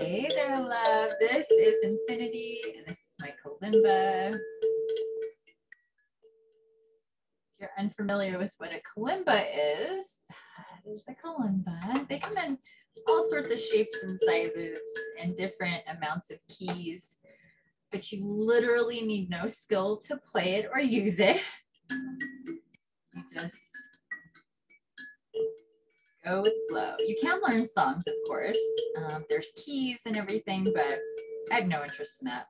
Hey there, love. This is Infinity, and this is my Kalimba. If you're unfamiliar with what a Kalimba is, there's a Kalimba. They come in all sorts of shapes and sizes and different amounts of keys, but you literally need no skill to play it or use it. You just go with flow. You can learn songs, of course. There's keys and everything, but I have no interest in that.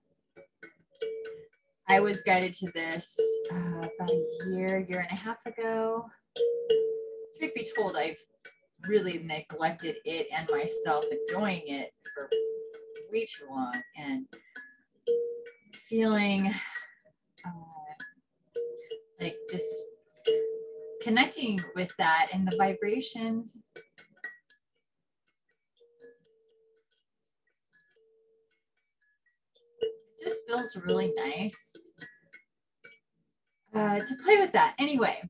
I was guided to this about a year and a half ago. Truth be told, I've really neglected it and myself enjoying it for way too long and feeling like just connecting with that and the vibrations. It just feels really nice to play with that. Anyway,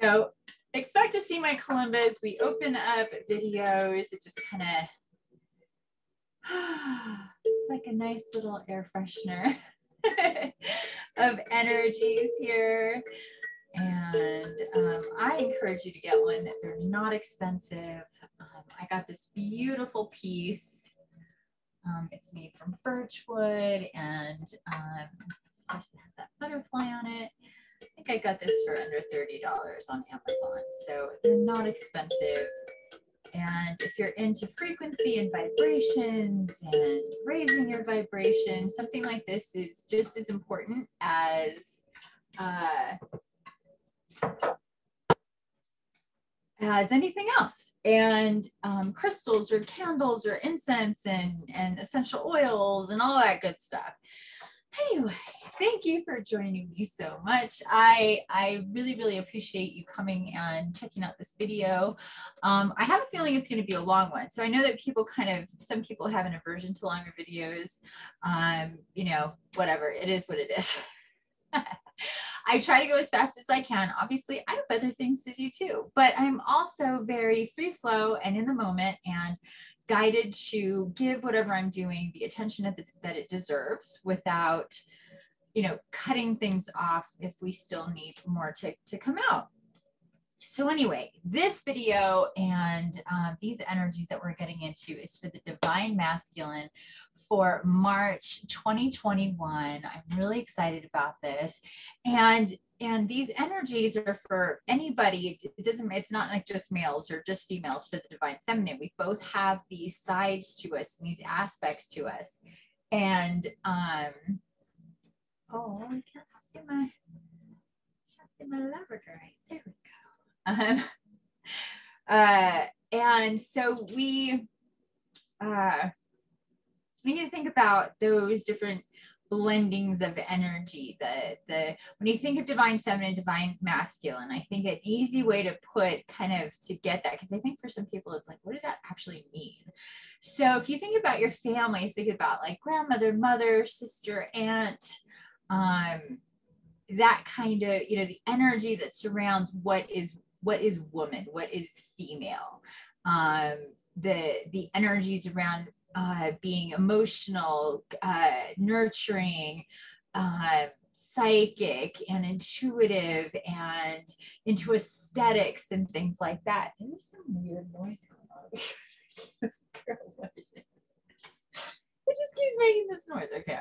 so expect to see my Kalimba as we open up videos. It just kind of, it's like a nice little air freshener of energies here. And I encourage you to get one. They're not expensive. I got this beautiful piece. It's made from birch wood, and of course it has that butterfly on it. I think I got this for under $30 on Amazon. So they're not expensive. And if you're into frequency and vibrations and raising your vibration, something like this is just as important as anything else. And crystals or candles or incense and essential oils and all that good stuff. Anyway, thank you for joining me so much. I really, really appreciate you coming and checking out this video. I have a feeling it's going to be a long one. So I know that people some people have an aversion to longer videos. You know, whatever. It is what it is. I try to go as fast as I can. Obviously, I have other things to do too, but I'm also very free flow and in the moment and guided to give whatever I'm doing the attention that it deserves without, you know, cutting things off if we still need more to come out. So anyway, this video and these energies that we're getting into is for the Divine Masculine for March 2021. I'm really excited about this. And these energies are for anybody. It doesn't, it's not like just males or just females for the Divine Feminine. We both have these sides to us and these aspects to us. And, oh, I can't see my Labrador. There we go. And so we need to think about those different blendings of energy. When you think of Divine Feminine, Divine Masculine, I think an easy way to put kind of to get that, because I think for some people it's like, what does that actually mean? So if you think about your families, think about like grandmother, mother, sister, aunt, that kind of, you know, the energy that surrounds what is woman, what is female, the energies around being emotional, nurturing, psychic and intuitive and into aesthetics and things like that. There's some weird noise going on. It just keeps making this noise. Okay.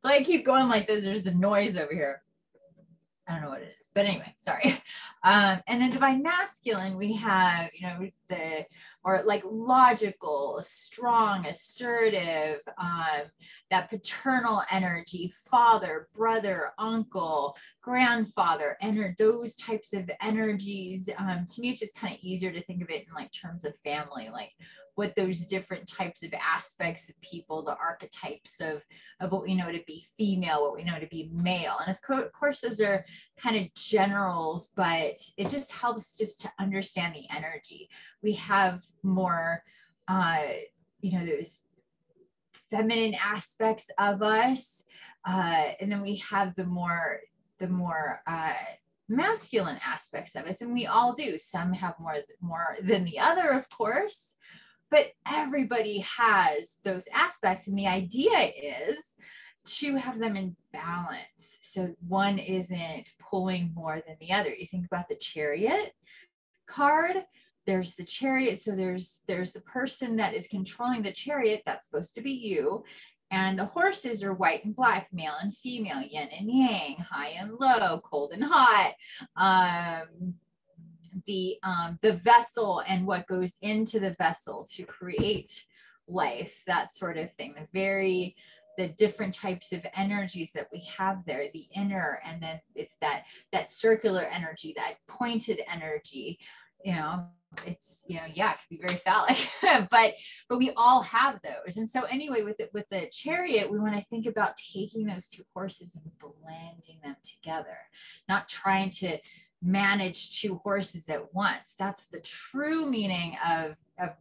So I keep going like this. There's a noise over here. I don't know what it is, but anyway, sorry. And then Divine Masculine, we have, you know, or like logical, strong, assertive, that paternal energy, father, brother, uncle, grandfather, those types of energies. To me, it's just kind of easier to think of it in like terms of family, like what those different types of aspects of people, the archetypes of what we know to be female, what we know to be male. And of course, those are kind of generals, but it just helps just to understand the energy. We have more, you know, there's feminine aspects of us, and then we have the more masculine aspects of us, and we all do. Some have more than the other, of course, But everybody has those aspects. And the idea is to have them in balance. So one isn't pulling more than the other. You think about the Chariot card. There's the Chariot. So there's the person that is controlling the Chariot. That's supposed to be you. And the horses are white and black, male and female, yin and yang, high and low, cold and hot. The vessel and what goes into the vessel to create life, that sort of thing. The different types of energies that we have there, the inner, and then it's that circular energy, that pointed energy, it could be very phallic, but we all have those. And so anyway, with the Chariot, we want to think about taking those two horses and blending them together, not trying to manage two horses at once. That's the true meaning of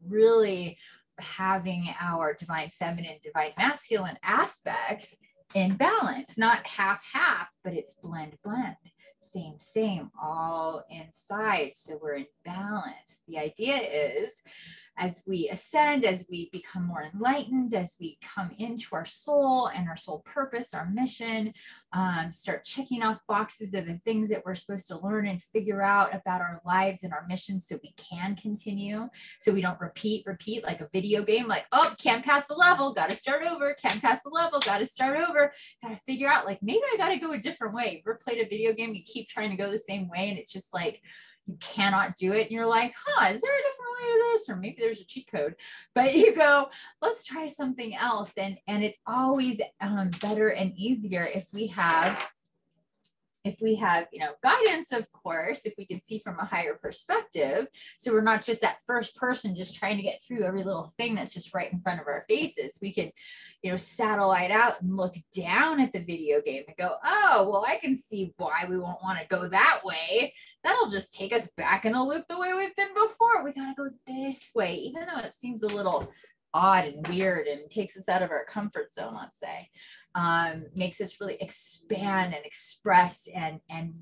really having our divine feminine, divine masculine aspects in balance, not half-half, but it's blend, same, all inside. So we're in balance. The idea is, as we ascend, as we become more enlightened, as we come into our soul and our soul purpose, our mission, start checking off boxes of the things that we're supposed to learn and figure out about our lives and our mission so we can continue, so we don't repeat like a video game, like, oh, can't pass the level, got to start over, can't pass the level, got to start over, got to figure out, like, maybe I got to go a different way. You've ever played a video game, you keep trying to go the same way, and it's just like, you cannot do it. And you're like, is there a different way to this? Or maybe there's a cheat code, but you go, let's try something else. And it's always better and easier if we have, guidance, of course, if we can see from a higher perspective. So we're not just that first person just trying to get through every little thing that's just right in front of our faces. We can, satellite out and look down at the video game and go, oh, well, I can see why we won't want to go that way. That'll just take us back in a loop the way we've been before. We got to go this way, even though it seems a little odd and weird and takes us out of our comfort zone, let's say, makes us really expand and express and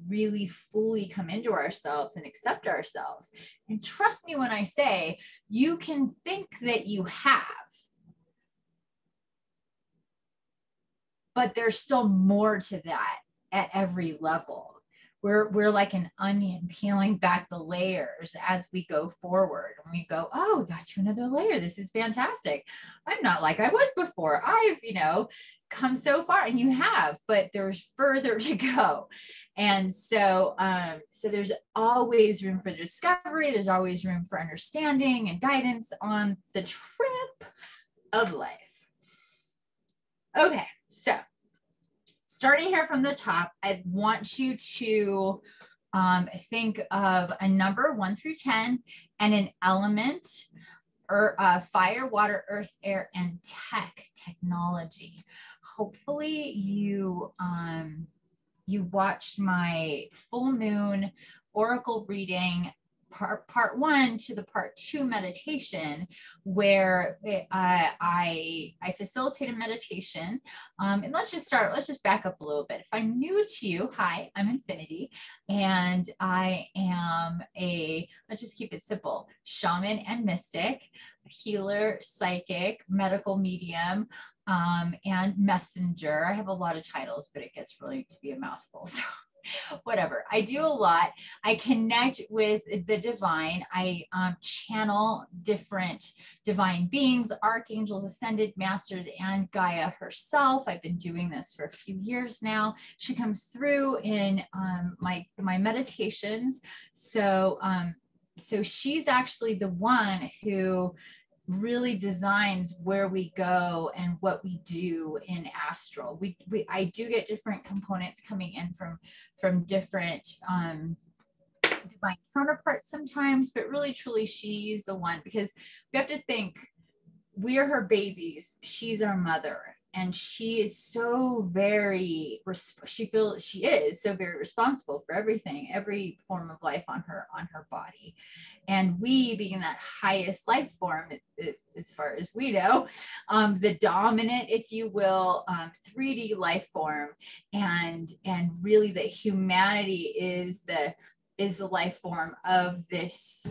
really fully come into ourselves and accept ourselves. And trust me when I say, you can think that you have, but there's still more to that at every level. We're like an onion peeling back the layers as we go forward. And we go, oh, we got to another layer. This is fantastic. I'm not like I was before. I've, come so far, and you have, but there's further to go. And so, so there's always room for discovery. There's always room for understanding and guidance on the trip of life. Okay, so. Starting here from the top, I want you to think of a number 1 through 10 and an element, or fire, water, earth, air, and technology. Hopefully you you watched my full moon oracle reading, part 1 to the part 2 meditation, where I facilitate a meditation. And let's just back up a little bit. If I'm new to you, hi, I'm Infinity, and I am let's just keep it simple, shaman and mystic, healer, psychic, medical medium, and messenger. I have a lot of titles, but it gets really to be a mouthful, so. Whatever. I do a lot. I connect with the divine. I channel different divine beings, archangels, ascended masters, and Gaia herself. I've been doing this for a few years now. She comes through in my meditations. So she's actually the one who really designs where we go and what we do in astral. I do get different components coming in from different divine counterparts sometimes, but really truly she's the one, because we have to think we're her babies, she's our mother, and she is so very responsible for everything, every form of life on her body. And we, being that highest life form, as far as we know, the dominant, if you will, 3D life form, and really that humanity is the is the life form of this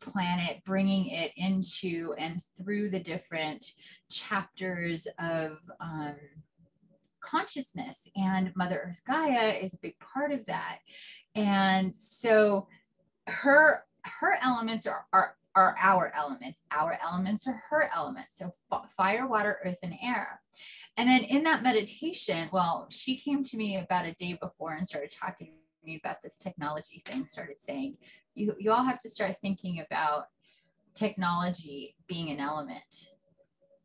planet, bringing it into and through the different chapters of consciousness, and Mother Earth Gaia is a big part of that. And so her elements are our elements. Our elements are her elements. So fire, water, earth, and air. And then in that meditation, well, she came to me about a day before and started talking to me about this technology thing, started saying, you all have to start thinking about technology being an element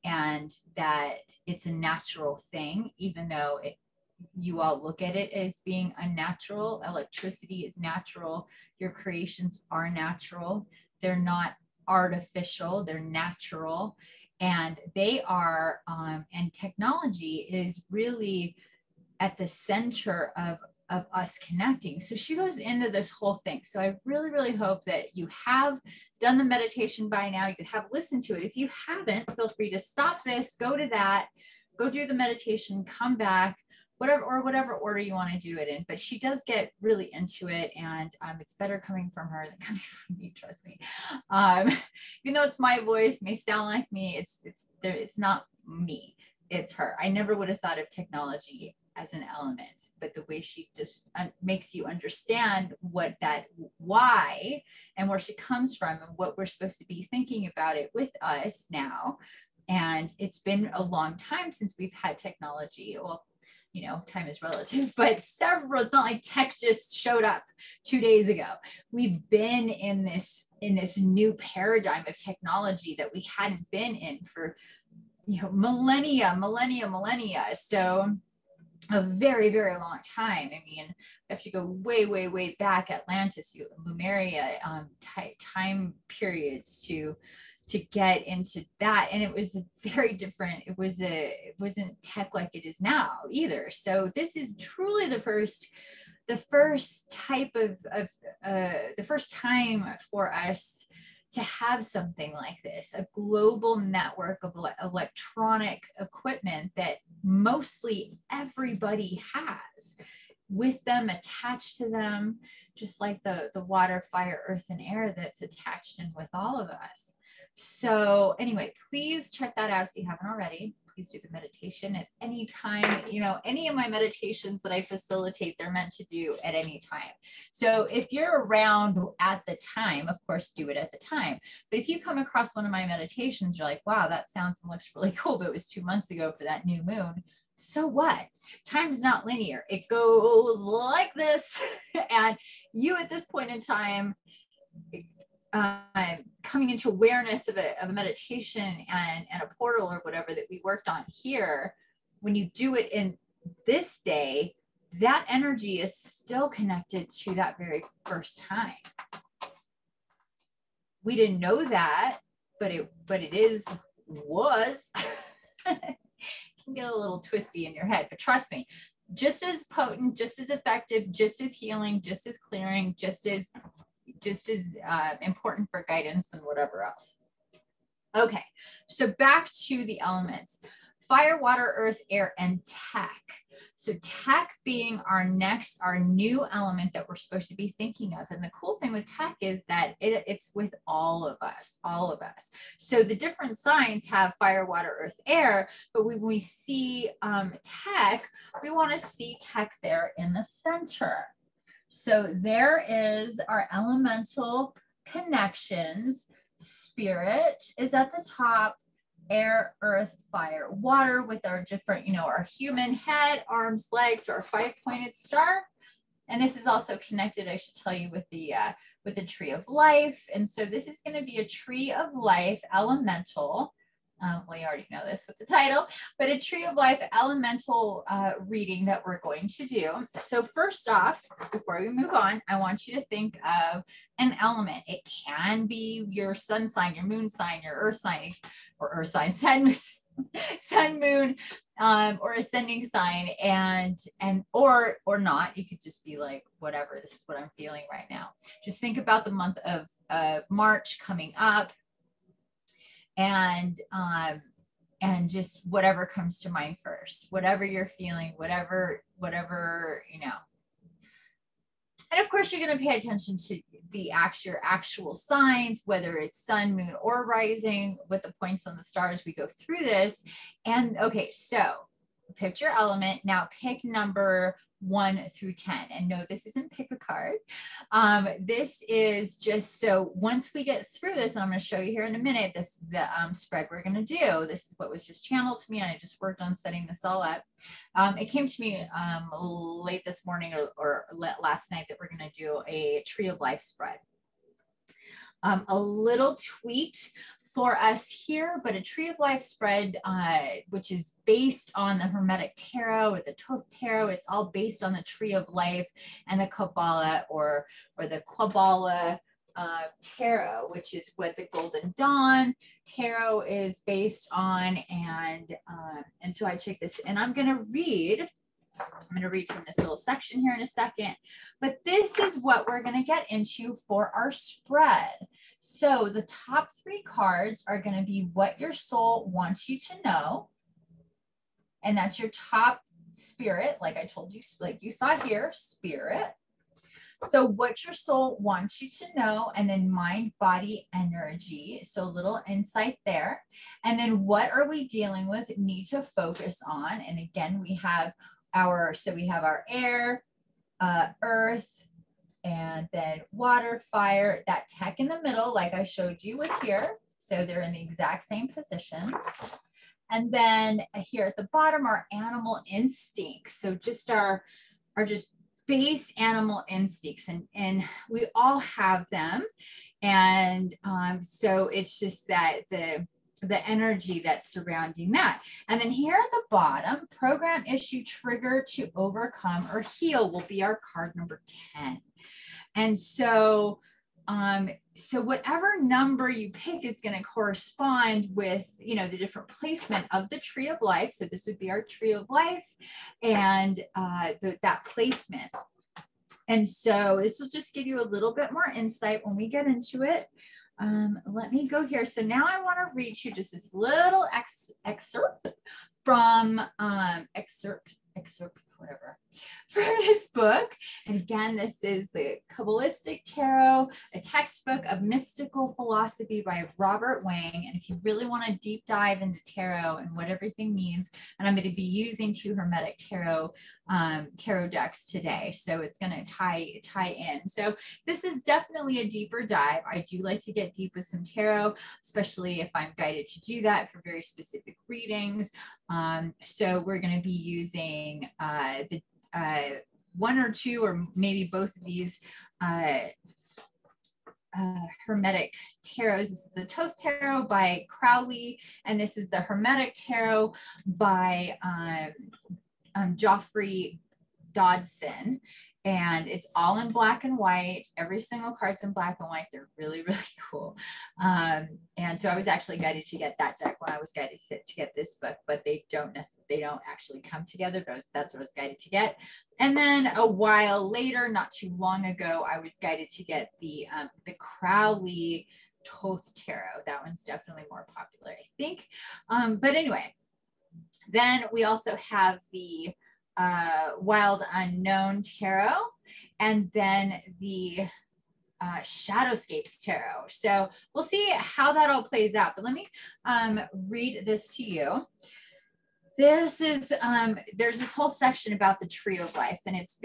and that it's a natural thing, even though you all look at it as being unnatural. Electricity is natural. Your creations are natural. They're not artificial, they're natural, and they are, and technology is really at the center of us connecting. So she goes into this whole thing. So I really, really hope that you have done the meditation by now, you have listened to it. If you haven't, feel free to stop this, go to that, go do the meditation, come back, whatever order you want to do it in. But she does get really into it, and it's better coming from her than coming from me, trust me. Even though it's my voice, may sound like me, it's not me, it's her. I never would have thought of technology as an element, but the way she just makes you understand what that, why, and where she comes from, and what we're supposed to be thinking about it with us now. And it's been a long time since we've had technology. Well, you know, time is relative, but several, it's not like tech just showed up 2 days ago. We've been in this new paradigm of technology that we hadn't been in for, you know, millennia. So a very, very long time. I mean, we have to go way, way, way back. Atlantis, Lumeria, time periods to get into that. And it was very different. It wasn't tech like it is now either. So this is truly the first type of the first time for us to have something like this, a global network of electronic equipment that mostly everybody has with them, attached to them, just like the water, fire, earth, and air that's attached in with all of us. So anyway, please check that out if you haven't already. Please do the meditation at any time. You know, any of my meditations that I facilitate, they're meant to do at any time. So if you're around at the time, of course, do it at the time. But if you come across one of my meditations, you're like, wow, that sounds and looks really cool, but it was 2 months ago for that new moon. So what? Time's not linear. It goes like this. And you at this point in time, coming into awareness of a meditation and a portal or whatever that we worked on here, when you do it in this day, that energy is still connected to that very first time. We didn't know that, but it was it can get a little twisty in your head, but trust me, just as potent, just as effective, just as healing, just as clearing, just as important for guidance and whatever else. Okay, so back to the elements, fire, water, earth, air, and tech. So tech being our new element that we're supposed to be thinking of. And the cool thing with tech is that it's with all of us. So the different signs have fire, water, earth, air, but when we see tech, we wanna see tech there in the center. So there is our elemental connections. Spirit is at the top, air, earth, fire, water, with our different, you know, our human head, arms, legs, our five-pointed star. And this is also connected, I should tell you, with the tree of life. And so this is going to be a tree of life elemental. Well, you already know this with the title, but a Tree of Life elemental reading that we're going to do. So first off, before we move on, I want you to think of an element. It can be your sun sign, your moon sign, your earth sign, or earth sign, sun, moon, or ascending sign, or not. You could just be like, whatever, this is what I'm feeling right now. Just think about the month of March coming up, and just whatever comes to mind first, whatever you're feeling, whatever, you know, And of course, you're going to pay attention to the your actual signs, whether it's sun, moon, or rising, with the points on the stars. We go through this. And okay, so pick your element. Now pick number 1 through 10. And no, this isn't pick a card. This is just so once we get through this, and I'm going to show you here in a minute, this the spread we're going to do. This is what was just channeled to me, and I just worked on setting this all up. It came to me late this morning or last night that we're going to do a Tree of Life spread. A little tweaked for us here, but a Tree of Life spread, which is based on the Hermetic Tarot or the Thoth Tarot. It's all based on the Tree of Life and the Kabbalah or the Qabala Tarot, which is what the Golden Dawn Tarot is based on. And so I check this, and I'm going to read from this little section here in a second, but this is what we're going to get into for our spread. So the top 3 cards are going to be what your soul wants you to know. And that's your top spirit. Like I told you, like you saw here, spirit. So what your soul wants you to know, and then mind, body, energy. So a little insight there. And then what are we dealing with, need to focus on. And again, we have our air, earth, and then water, fire, that tech in the middle, like I showed you with here. So they're in the exact same positions. And then here at the bottom are animal instincts. So just our base animal instincts, and we all have them. And so it's just that the energy that's surrounding that. And then here at the bottom, program, issue, trigger to overcome or heal will be our card number 10. And so, so whatever number you pick is going to correspond with, you know, the different placement of the Tree of Life. So this would be our Tree of Life and that placement. And so this will just give you a little bit more insight when we get into it. Let me go here. So now I want to read you just this little excerpt from from this book. And again, this is the Kabbalistic Tarot, a textbook of mystical philosophy by Robert Wang. And if you really want to deep dive into tarot and what everything means, and I'm going to be using 2 Hermetic Tarot tarot decks today, so it's going to tie in. So this is definitely a deeper dive. I do like to get deep with some tarot, especially if I'm guided to do that for very specific readings. So we're going to be using one or 2, or maybe both of these Hermetic Tarots. This is the Thoth Tarot by Crowley, and this is the Hermetic Tarot by Geoffrey Dodson. And it's all in black and white. Every single card's in black and white. They're really, really cool. And so I was actually guided to get that deck when I was guided to get this book, but they don't actually come together, but that's what I was guided to get. And then a while later, not too long ago, I was guided to get the Crowley Thoth Tarot. That one's definitely more popular, I think. But anyway, then we also have the Wild Unknown Tarot, and then the Shadowscapes Tarot. So we'll see how that all plays out, but let me read this to you. This is, there's this whole section about the Tree of Life, and it's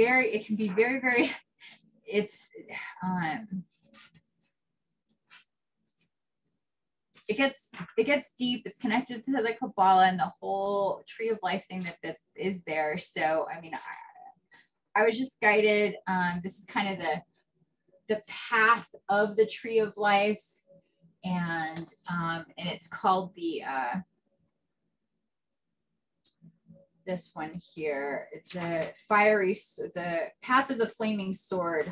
it gets deep. It's connected to the Kabbalah and the whole Tree of Life thing that is there. So, I mean, I was just guided. This is kind of the path of the Tree of Life, and it's called the this one here, the path of the flaming sword.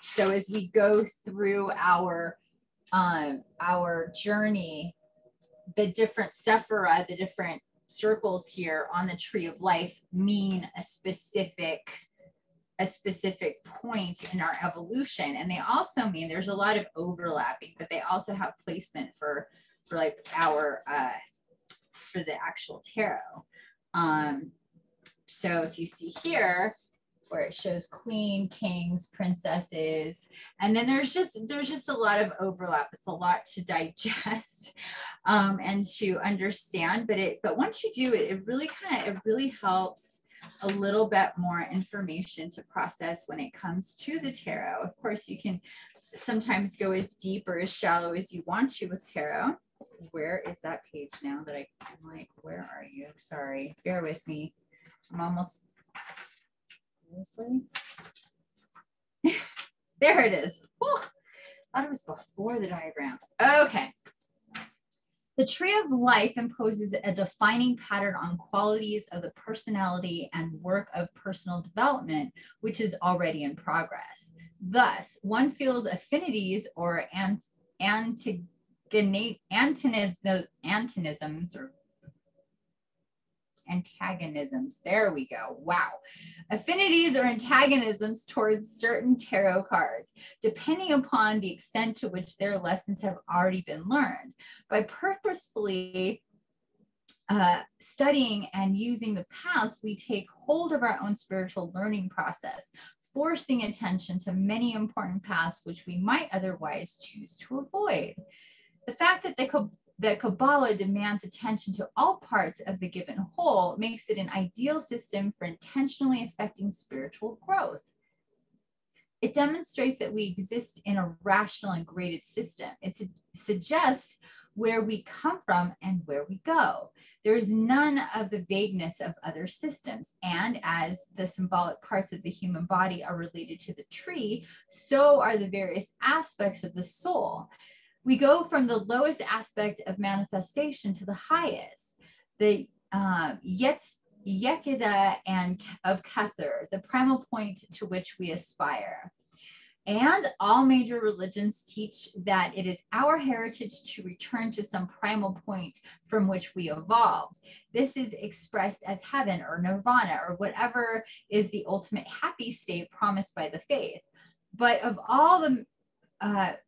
So as we go through our journey, the different Sephira, the different circles here on the Tree of Life mean a specific point in our evolution. And they also mean there's a lot of overlapping, but they also have placement for like for the actual tarot. So if you see here, where it shows queen, kings, princesses. And then there's just a lot of overlap. It's a lot to digest and to understand, but once you do it, it really helps a little bit more information to process when it comes to the tarot. Of course, you can sometimes go as deep or as shallow as you want to with tarot. Where is that page now that I'm like, where are you? Sorry, bear with me. I'm almost, seriously? There it is. Whew. I thought it was before the diagrams. Okay. The Tree of Life imposes a defining pattern on qualities of the personality and work of personal development, which is already in progress. Thus, one feels affinities or antagonisms. There we go. Wow. Affinities or antagonisms towards certain tarot cards, depending upon the extent to which their lessons have already been learned. By purposefully studying and using the past, we take hold of our own spiritual learning process, forcing attention to many important paths which we might otherwise choose to avoid. The fact that the Kabbalah demands attention to all parts of the given whole makes it an ideal system for intentionally affecting spiritual growth. It demonstrates that we exist in a rational and graded system. It suggests where we come from and where we go. There is none of the vagueness of other systems. And as the symbolic parts of the human body are related to the tree, so are the various aspects of the soul. We go from the lowest aspect of manifestation to the highest, the Yekida and of Kether, the primal point to which we aspire. And all major religions teach that it is our heritage to return to some primal point from which we evolved. This is expressed as heaven or nirvana or whatever is the ultimate happy state promised by the faith. But of all the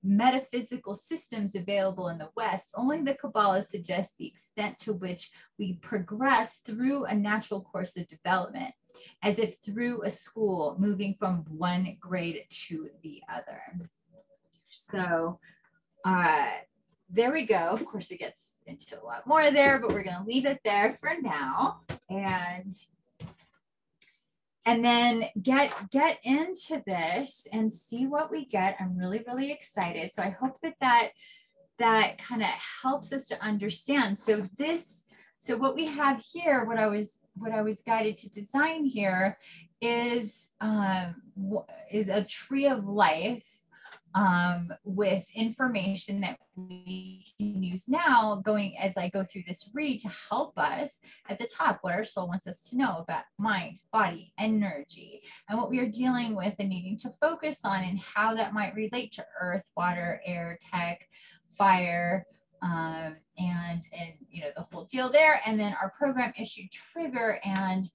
metaphysical systems available in the West, only the Kabbalah suggests the extent to which we progress through a natural course of development, as if through a school, moving from one grade to the other. So there we go. Of course, it gets into a lot more there, but we're going to leave it there for now. And then get into this and see what we get. I'm really, really excited. So I hope that kind of helps us to understand. So what we have here, what I was guided to design here is a tree of life with information that we can use now going as I go through this read to help us at the top, what our soul wants us to know about mind, body, energy, and what we are dealing with and needing to focus on and how that might relate to earth, water, air, tech, fire, and you know, the whole deal there. And then our program issue trigger and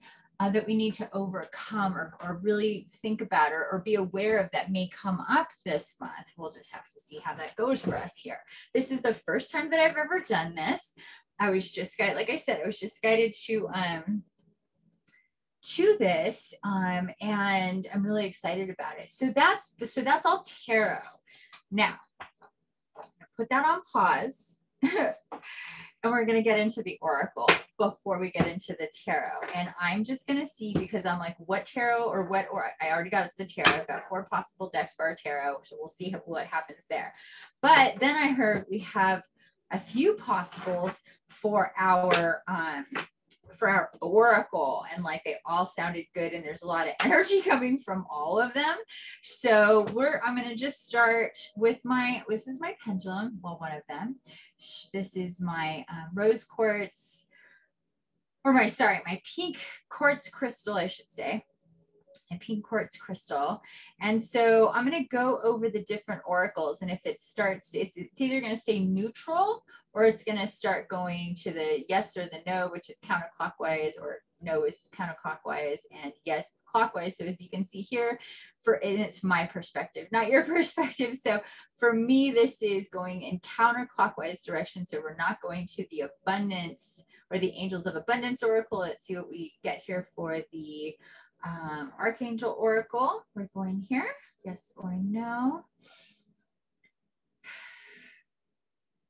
that we need to overcome or really think about or be aware of that may come up this month. We'll just have to see how that goes for us here. This is the first time that I've ever done this. I was just guided, like I said, I was just guided to this and I'm really excited about it. So that's all tarot. Now, put that on pause. And we're going to get into the oracle before we get into the tarot. And I'm just going to see, because I'm like, what tarot or what, or I already got the tarot. I've got 4 possible decks for our tarot. So we'll see what happens there. But then I heard we have a few possibles for our oracle, and like they all sounded good, and there's a lot of energy coming from all of them. So I'm going to just start with this is my pendulum, well, one of them. This is my rose quartz, or my pink quartz crystal, I should say, a pink quartz crystal. And so I'm going to go over the different oracles, and if it starts, it's either going to say neutral, or it's going to start going to the yes or the no, which is counterclockwise, or no is counterclockwise, and yes is clockwise. So as you can see here, and it's my perspective, not your perspective. So for me, this is going in counterclockwise direction. So we're not going to the abundance or the Angels of Abundance Oracle. Let's see what we get here for the Archangel Oracle, we're going here, yes or no.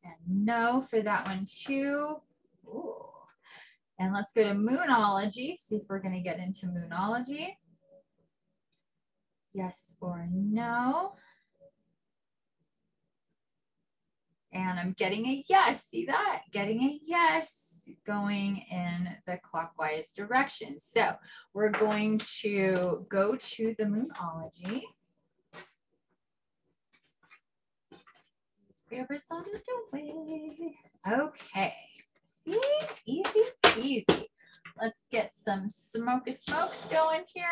And no for that one too. Ooh. And let's go to Moonology, see if we're going to get into Moonology. Yes or no. And I'm getting a yes, see that? Getting a yes, going in the clockwise direction. So we're going to go to the Moonology. Let's be over some way. Okay, see, easy, easy. Let's get some smokey smokes going here.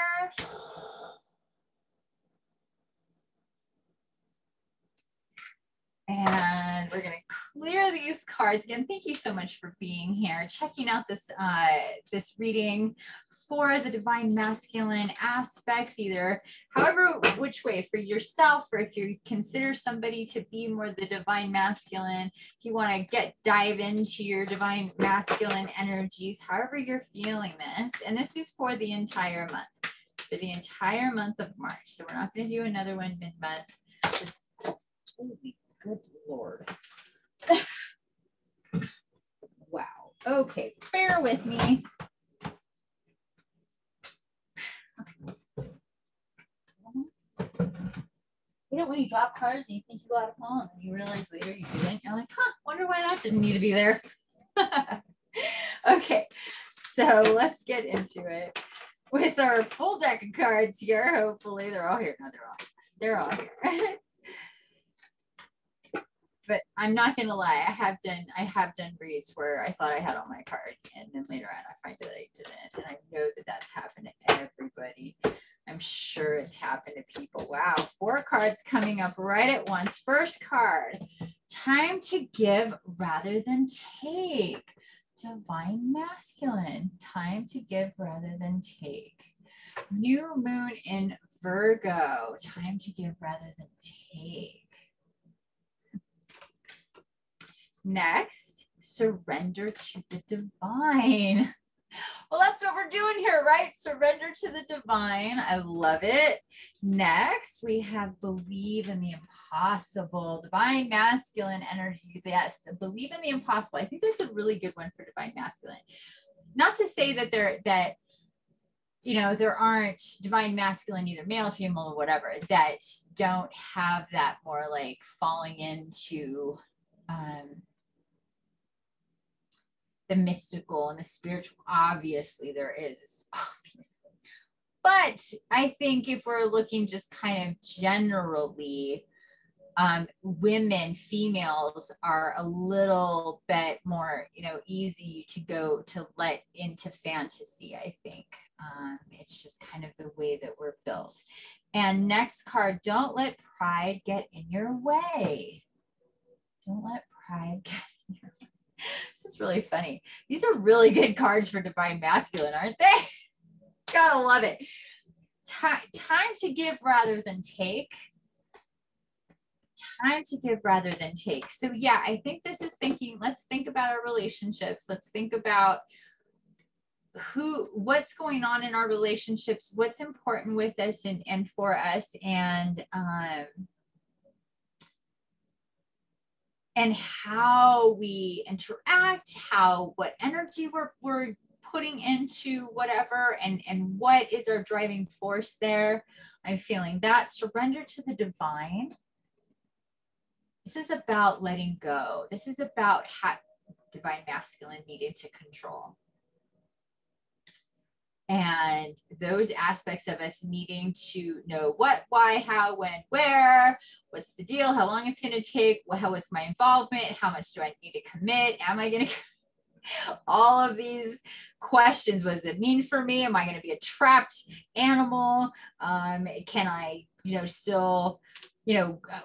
And we're going to clear these cards again. Thank you so much for being here, checking out this this reading for the divine masculine aspects, either however which way for yourself, or if you consider somebody to be more the divine masculine, if you want to dive into your divine masculine energies, however you're feeling this. And this is for the entire month, for the entire month of March. So we're not going to do another one mid-month. Just good Lord. Wow. Okay, bear with me. You know, when you drop cards and you think you got a call and you realize later you didn't, you're like, huh, wonder why that didn't need to be there. Okay, so let's get into it with our full deck of cards here. Hopefully they're all here. No, they're all here. But I'm not gonna lie, I have done reads where I thought I had all my cards, and then later on I find that I didn't. And I know that that's happened to everybody. I'm sure it's happened to people. Wow, 4 cards coming up right at once. First card, time to give rather than take. Divine masculine, time to give rather than take. New moon in Virgo, time to give rather than take. Next, surrender to the divine. Well, that's what we're doing here, right? Surrender to the divine. I love it. Next, we have believe in the impossible. Divine masculine energy. Yes, believe in the impossible. I think that's a really good one for divine masculine. Not to say that there aren't divine masculine, either male, female, whatever, that don't have that more like falling into the mystical and the spiritual. Obviously there is, obviously, but I think if we're looking just kind of generally, women, females are a little bit more, easy to go to let into fantasy, I think. It's just kind of the way that we're built. And next card, don't let pride get in your way. Don't let pride get in your way. This is really funny. These are really good cards for divine masculine, aren't they? Gotta love it. Time to give rather than take. Time to give rather than take. So yeah, I think this is thinking, let's think about our relationships. Let's think about what's going on in our relationships, what's important with us and for us, and how we interact, what energy we're putting into whatever, and what is our driving force there. I'm feeling that. Surrender to the divine. This is about letting go. This is about divine masculine needing to control. And those aspects of us needing to know what, why, how, when, where, what's the deal, how long it's going to take, how is my involvement, how much do I need to commit, am I going to, all of these questions. What does it mean for me? Am I going to be a trapped animal? Can I, still,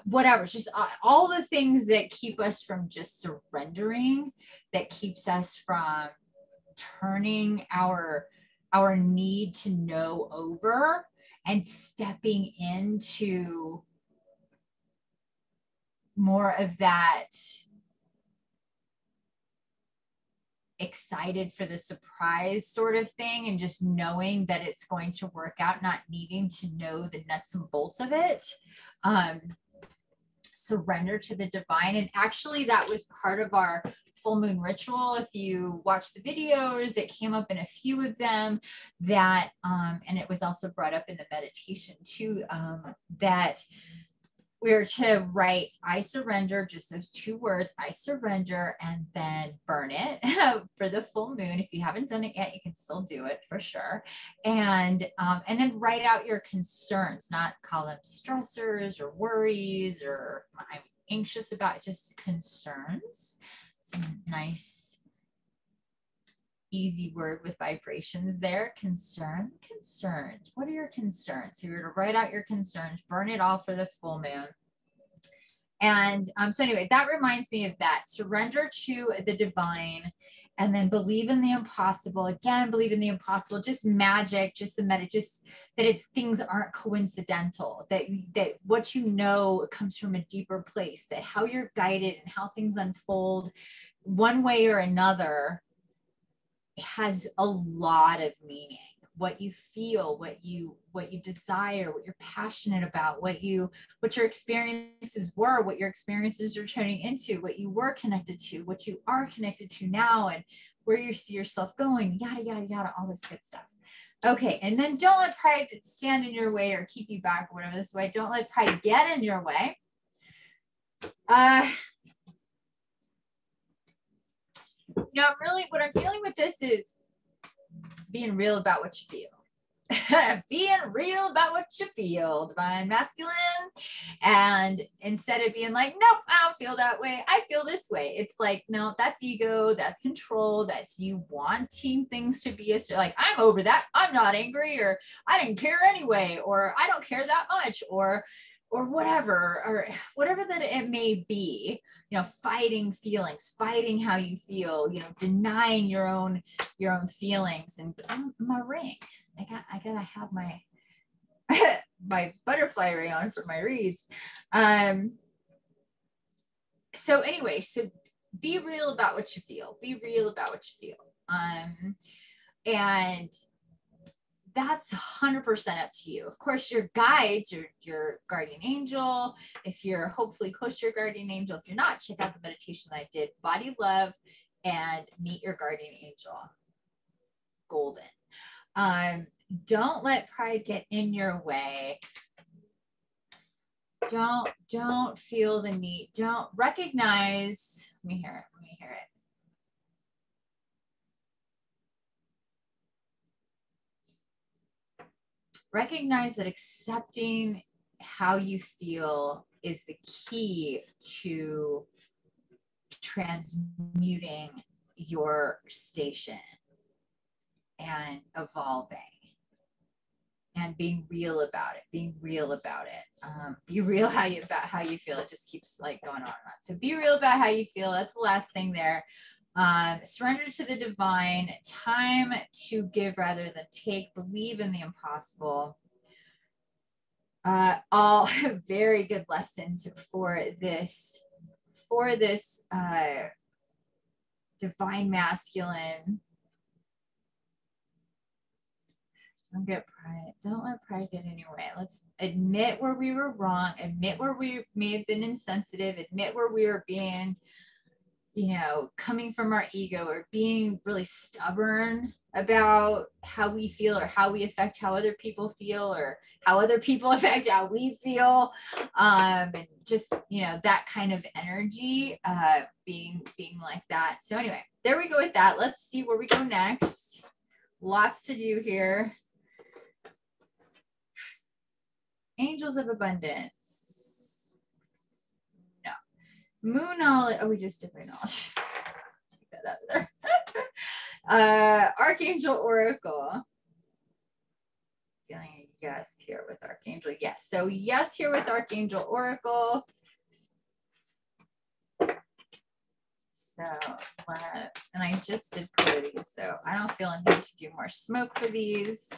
whatever, just all the things that keep us from just surrendering, that keeps us from turning our need to know over and stepping into more of that excited for the surprise sort of thing, and just knowing that it's going to work out, not needing to know the nuts and bolts of it. Surrender to the divine. And actually that was part of our full moon ritual. If you watch the videos, it came up in a few of them that, and it was also brought up in the meditation too, that we're to write, I surrender, just those two words, I surrender, and then burn it for the full moon. If you haven't done it yet, you can still do it for sure. And then write out your concerns, not call them stressors or worries or I'm anxious about, just concerns. It's a nice, easy word with vibrations there. Concern, concerns. What are your concerns? So you're to write out your concerns, burn it all for the full moon. And so anyway, that reminds me of that. Surrender to the divine, and then believe in the impossible. Again, believe in the impossible, just magic, just the meta, just that it's, things aren't coincidental, that what you know comes from a deeper place, that how you're guided and how things unfold one way or another has a lot of meaning. What you feel, what you desire, what you're passionate about, what your experiences were, what your experiences are turning into, what you were connected to, what you are connected to now, and where you see yourself going, yada, yada, yada, all this good stuff. Okay, and then don't let pride stand in your way or keep you back or whatever this way. Don't let pride get in your way. You know, really what I'm feeling with this is being real about what you feel, being real about what you feel, divine masculine. And instead of being like, nope, I don't feel that way, I feel this way. It's like, no, that's ego, that's control, that's you wanting things to be, like, I'm over that, I'm not angry, or I didn't care anyway, or I don't care that much, or whatever that it may be, you know, fighting feelings, fighting how you feel, you know, denying your own feelings. And my ring, I gotta have my, my butterfly ring on for my reads. So anyway, so be real about what you feel, be real about what you feel. And that's 100% up to you. Of course, your guides, your guardian angel, if you're hopefully close to your guardian angel, if you're not, check out the meditation that I did, Body Love, and Meet Your Guardian Angel, Golden. Don't let pride get in your way. Don't feel the need. Don't recognize, let me hear it. Recognize that accepting how you feel is the key to transmuting your station and evolving, and being real about it, be real about how you feel. It just keeps like going on and on. So be real about how you feel. That's the last thing there. Surrender to the divine, time to give rather than take, believe in the impossible. All very good lessons for this divine masculine. Don't get pride. Don't let pride get in your way. Let's admit where we were wrong, admit where we may have been insensitive, admit where we were being, you know, coming from our ego or being really stubborn about how we feel or how we affect how other people feel or how other people affect how we feel. And just, you know, that kind of energy, being like that. So anyway, there we go with that. Let's see where we go next. Lots to do here. Angels of Abundance. Moonology. Oh, we just did Moonology. Take that out there. Archangel Oracle. Feeling a yes here with Archangel. Yes. So yes here with Archangel Oracle. So let's, and I just did Clarity, so I don't feel a need to do more smoke for these.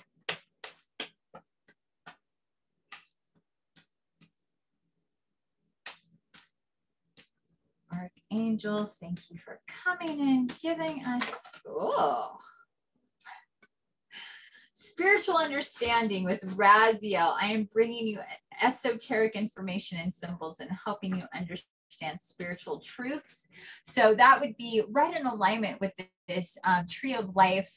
Archangels, thank you for coming and giving us Whoa. Spiritual understanding with Raziel. I am bringing you esoteric information and symbols and helping you understand spiritual truths. So that would be right in alignment with this Tree of Life,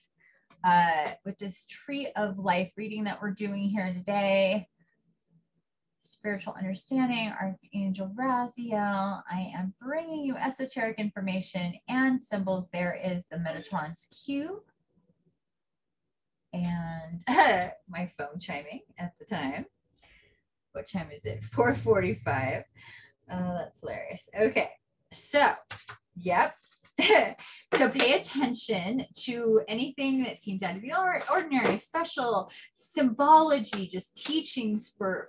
with this Tree of Life reading that we're doing here today. Spiritual understanding, Archangel Raziel. I am bringing you esoteric information and symbols. There is the Metatron's cube. And my phone chiming at the time. What time is it? 4:45. That's hilarious. Okay, so, yep. So pay attention to anything that seems out of the ordinary, special, symbology, just teachings for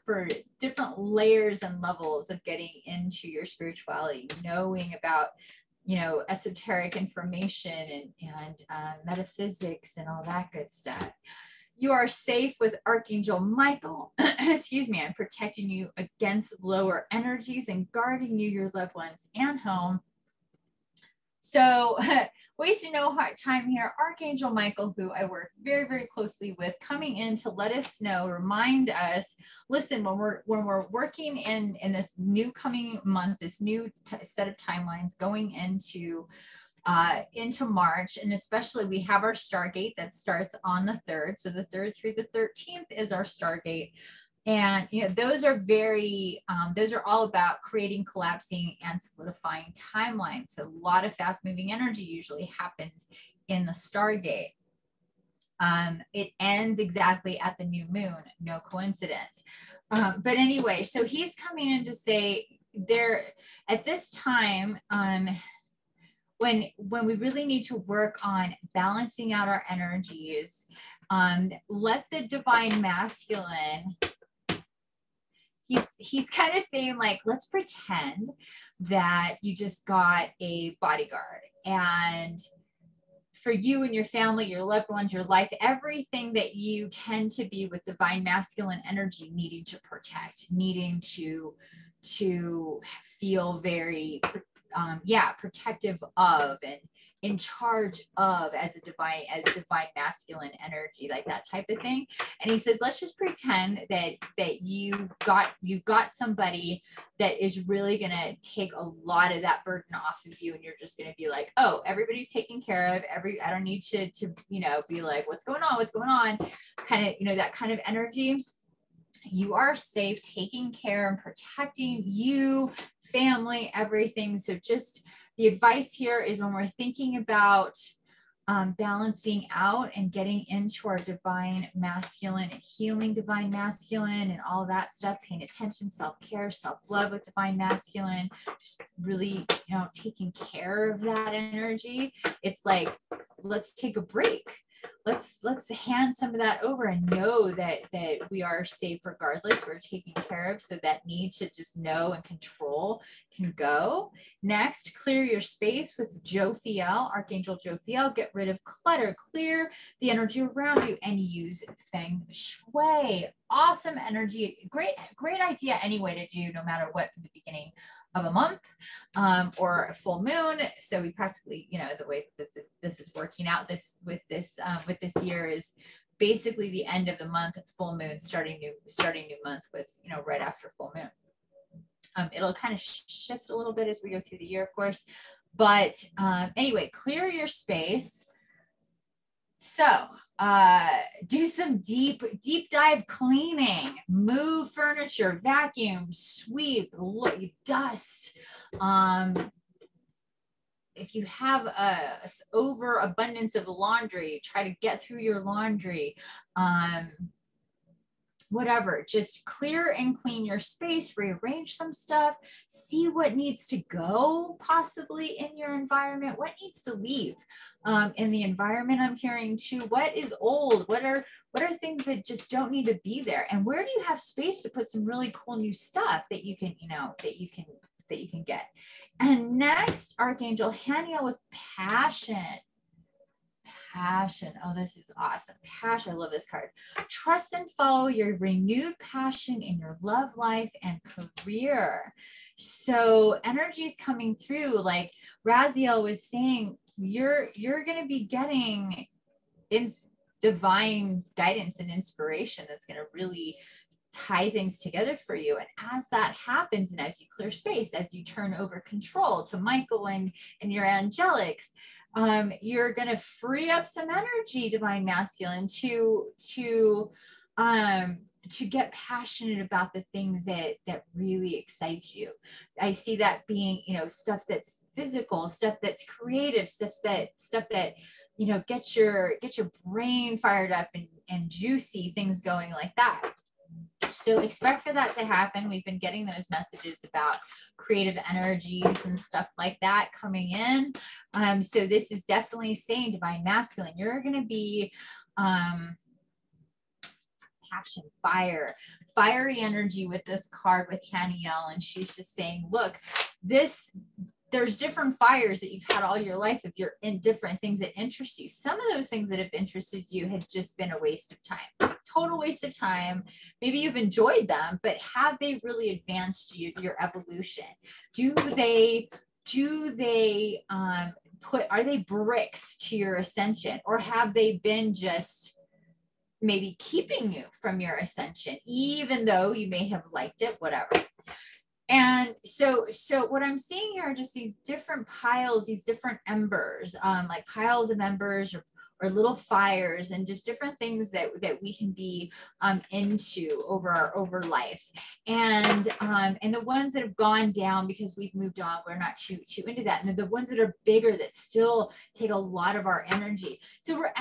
different layers and levels of getting into your spirituality, knowing about, you know, esoteric information and metaphysics and all that good stuff. You are safe with Archangel Michael. Excuse me, I'm protecting you against lower energies and guarding you, your loved ones, and home. So wasting no time here, Archangel Michael, who I work very, very closely with, coming in to let us know, remind us, listen, when we're working in this new coming month, this new set of timelines going into March, and especially we have our Stargate that starts on the 3rd. So the 3rd through the 13th is our Stargate. And, you know, those are very, those are all about creating, collapsing, and solidifying timelines. So a lot of fast moving energy usually happens in the Stargate. It ends exactly at the new moon, no coincidence. But anyway, so he's coming in to say there at this time, when we really need to work on balancing out our energies, let the divine masculine. He's kind of saying, like, let's pretend that you just got a bodyguard, and for you and your family, your loved ones, your life, everything that you tend to be with divine masculine energy, needing to protect, needing to feel very, protective of and in charge of as divine masculine energy, like that type of thing. And he says, let's just pretend that you got somebody that is really going to take a lot of that burden off of you. And you're just going to be like, oh, everybody's taken care of. I don't need to, you know, be like, what's going on? Kind of, you know, that kind of energy. You are safe, taking care and protecting you, family, everything. So just the advice here is when we're thinking about balancing out and getting into our divine masculine, healing divine masculine and all that stuff, paying attention, self-care, self-love with divine masculine, just really, you know, taking care of that energy. It's like, let's take a break. Let's hand some of that over and know that we are safe regardless. We're taken care of, so that need to just know and control can go. Next, clear your space with Jophiel, Archangel Jophiel. Get rid of clutter, clear the energy around you, and use feng shui. Awesome energy. Great idea anyway to do no matter what for the beginning of a month or a full moon. So we practically, you know, the way that this is working out with this year is basically the end of the month, full moon, starting new month with, you know, right after full moon. It'll kind of shift a little bit as we go through the year, of course. But anyway, clear your space. So do some deep dive cleaning, move furniture, vacuum, sweep, dust. If you have a overabundance of laundry, try to get through your laundry. Whatever, just clear and clean your space, rearrange some stuff, see what needs to go possibly in your environment, what needs to leave in the environment. I'm hearing too, what is old, what are things that just don't need to be there, and where do you have space to put some really cool new stuff that you can, you know, that you can get. And next, Archangel Haniel with passion. Oh, this is awesome. Passion. I love this card. Trust and follow your renewed passion in your love life and career. So energy is coming through. Like Raziel was saying, you're going to be getting divine guidance and inspiration that's going to really tie things together for you. And as that happens, and as you clear space, as you turn over control to Michael and your angelics, you're going to free up some energy, divine masculine, to get passionate about the things that really excite you. I see that being, you know, stuff that's physical, stuff that's creative, stuff that, you know, get your brain fired up and juicy things going like that. So expect for that to happen. We've been getting those messages about creative energies and stuff like that coming in. So this is definitely saying, divine masculine, you're going to be, passion, fiery energy with this card with Haniel. And she's just saying, look, there's different fires that you've had all your life. If you're in different things that interest you, some of those things that have interested you have just been a waste of time, total waste of time. Maybe you've enjoyed them, but have they really advanced you, your evolution? Do they are they bricks to your ascension, or have they been just maybe keeping you from your ascension, even though you may have liked it, whatever. And so what I'm seeing here are just these different piles, these different embers, like piles of embers or little fires, and just different things that we can be into over life. And the ones that have gone down because we've moved on, we're not too into that. And the ones that are bigger that still take a lot of our energy. So we're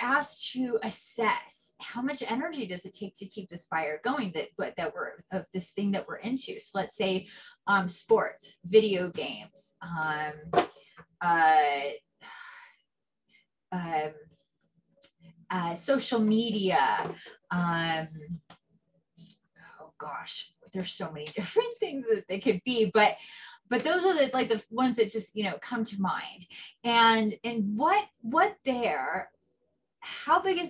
asked to assess how much energy does it take to keep this fire going that we're of this thing that we're into. So let's say sports, video games, social media. Oh gosh, there's so many different things that they could be, but those are the ones that just, you know, come to mind. And what there. How big are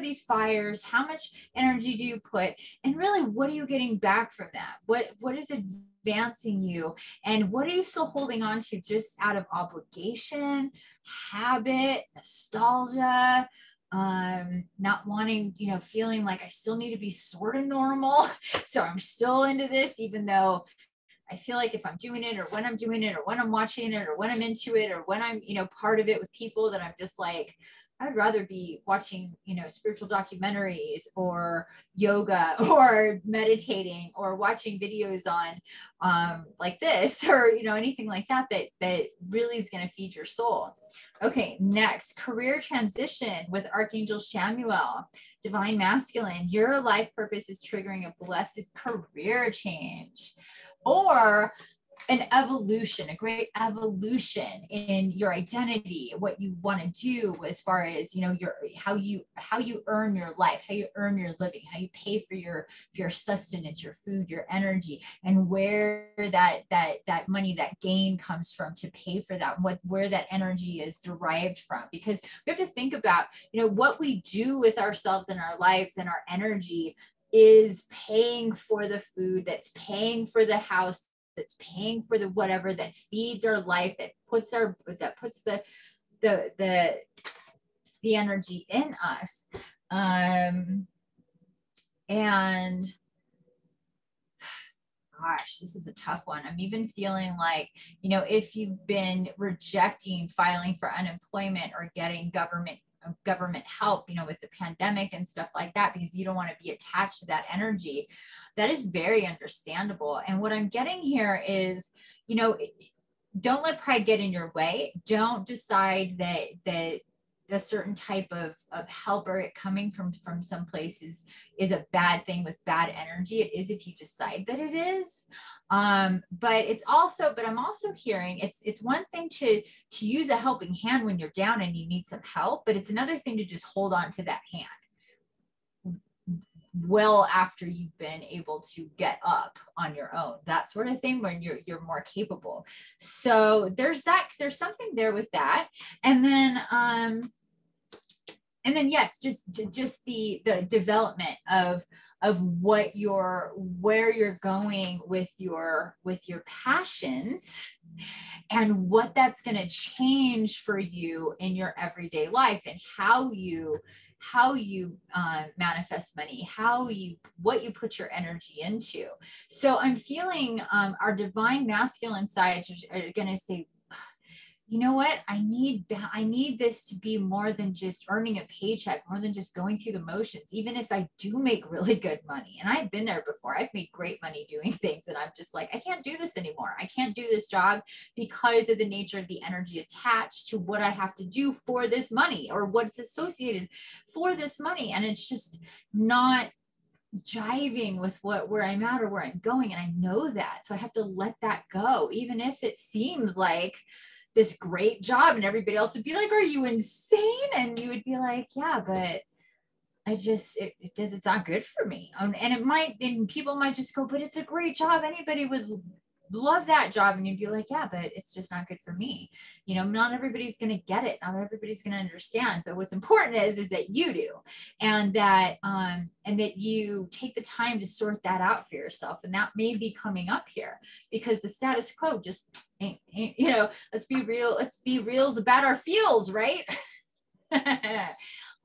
these fires? How much energy do you put? And really, what are you getting back from that? What is advancing you? And what are you still holding on to just out of obligation, habit, nostalgia, not wanting, you know, feeling like I still need to be sort of normal. So I'm still into this, even though I feel like if I'm doing it or when I'm doing it or when I'm watching it or when I'm into it or when I'm, you know, part of it with people that I'm just like, I'd rather be watching, you know, spiritual documentaries or yoga or meditating or watching videos on like this, or, you know, anything like that really is going to feed your soul. Okay, next, career transition with Archangel Shamuel, divine masculine. Your life purpose is triggering a blessed career change or an evolution, a great evolution in your identity, what you want to do as far as, you know, your how you earn your life, how you earn your living, how you pay for your sustenance, your food, your energy, and where that money, that gain comes from to pay for that, where that energy is derived from. Because we have to think about, you know, what we do with ourselves and our lives and our energy is paying for the food, that's paying for the house, that's paying for the whatever, that feeds our life, that puts the energy in us. And gosh, this is a tough one. I'm even feeling like, you know, if you've been rejecting filing for unemployment or getting government help, you know, with the pandemic and stuff like that, because you don't want to be attached to that energy. That is very understandable. And what I'm getting here is, you know, don't let pride get in your way. Don't decide that a certain type of help or it coming from some places is a bad thing with bad energy. It is if you decide that it is. But I'm also hearing it's one thing to use a helping hand when you're down and you need some help, but it's another thing to just hold on to that hand well after you've been able to get up on your own, that sort of thing, when you're more capable. So there's something there with that. And then, yes, just the development of of what your, where you're going with your passions and what that's going to change for you in your everyday life and how you manifest money, how you, what you put your energy into. So I'm feeling our divine masculine side are going to say, you know what? I need this to be more than just earning a paycheck, more than just going through the motions. Even if I do make really good money, and I've been there before, I've made great money doing things, and I'm just like, I can't do this anymore. I can't do this job because of the nature of the energy attached to what I have to do for this money or what's associated for this money. And it's just not jiving with what, where I'm at or where I'm going. And I know that, so I have to let that go, even if it seems like this great job and everybody else would be like, are you insane? And you would be like, yeah, but I just, it does, it's not good for me. And it might, and people might just go, but it's a great job. Anybody would love that job. And you'd be like, yeah, but it's just not good for me. You know, not everybody's going to get it. Not everybody's going to understand, but what's important is that you do, and that you take the time to sort that out for yourself. And that may be coming up here because the status quo just ain't, you know, let's be real. Let's be reals about our feels, right?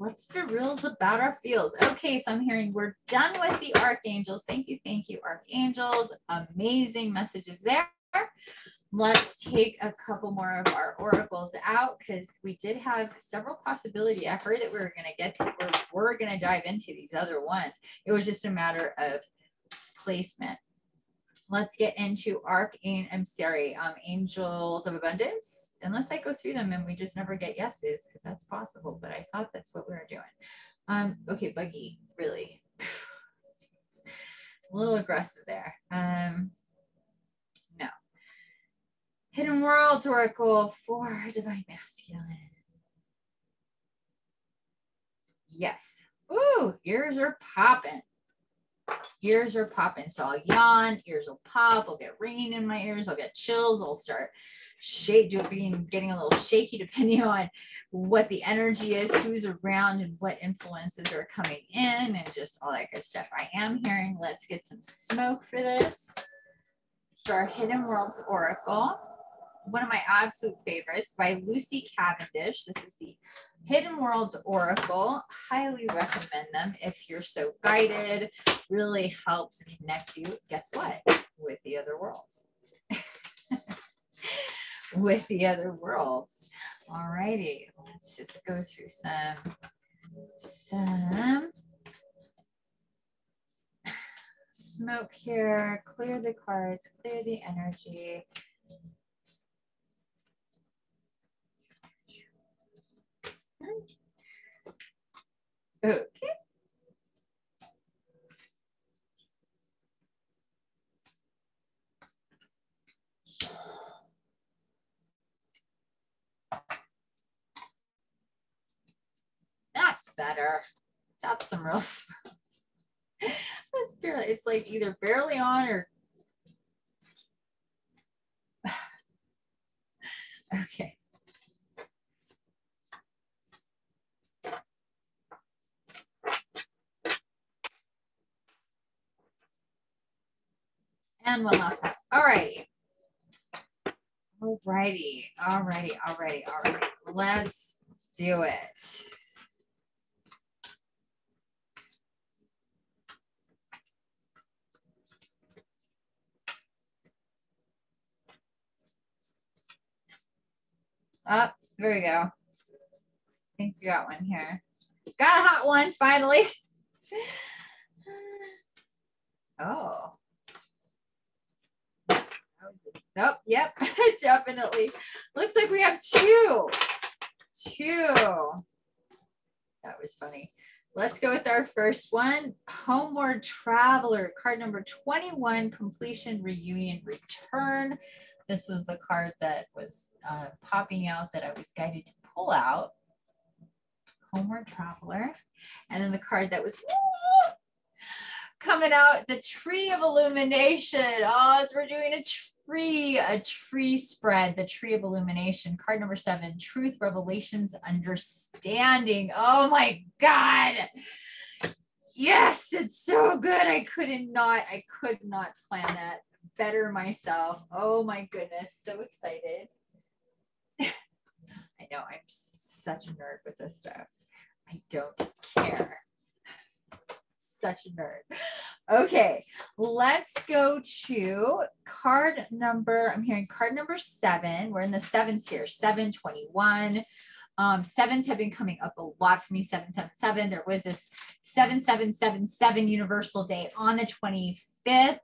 Let's be reals about our feels. Okay, so I'm hearing we're done with the archangels. Thank you, archangels. Amazing messages there. Let's take a couple more of our oracles out because we did have several possibilities. I heard that we were going to get, we're going to dive into these other ones. It was just a matter of placement. Let's get into Angels of Abundance, unless I go through them and we just never get yeses, because that's possible, but I thought that's what we were doing. Okay, Buggy, really. A little aggressive there. No. Hidden Worlds Oracle for Divine Masculine. Yes. Ooh, ears are popping. Ears are popping, so I'll yawn, ears will pop, I'll get ringing in my ears, I'll get chills, I'll start getting a little shaky depending on what the energy is, who's around, and what influences are coming in, and just all that good stuff. I am hearing, let's get some smoke for this. So our Hidden Worlds Oracle, one of my absolute favorites by Lucy Cavendish. This is the Hidden Worlds Oracle. Highly recommend them if you're so guided. Really helps connect you, guess what, with the other worlds. With the other worlds. All righty, let's just go through some smoke here. Clear the cards, clear the energy. Okay. That's better. That's some real smoke. That's barely, it's like either barely on or okay. And one last pass. All righty. Let's do it. Up, oh, there we go. I think we got one here. Got a hot one finally. Oh. Nope. Yep. Definitely. Looks like we have two. That was funny. Let's go with our first one. Homeward Traveler, card number 21, completion, reunion, return. This was the card that was popping out that I was guided to pull out. Homeward Traveler. And then the card that was coming out, the Tree of Illumination. Oh, so we're doing a tree spread, the Tree of Illumination. Card number 7, Truth, Revelations, Understanding. Oh my God. yes, it's so good. I could not plan that better myself. Oh my goodness, so excited. I know, I'm such a nerd with this stuff. I don't care. Such a nerd. Okay, let's go to card number, I'm hearing card number 7. We're in the 7s here, 721. 7s have been coming up a lot for me, 777. There was this 7777 universal day on the 25th.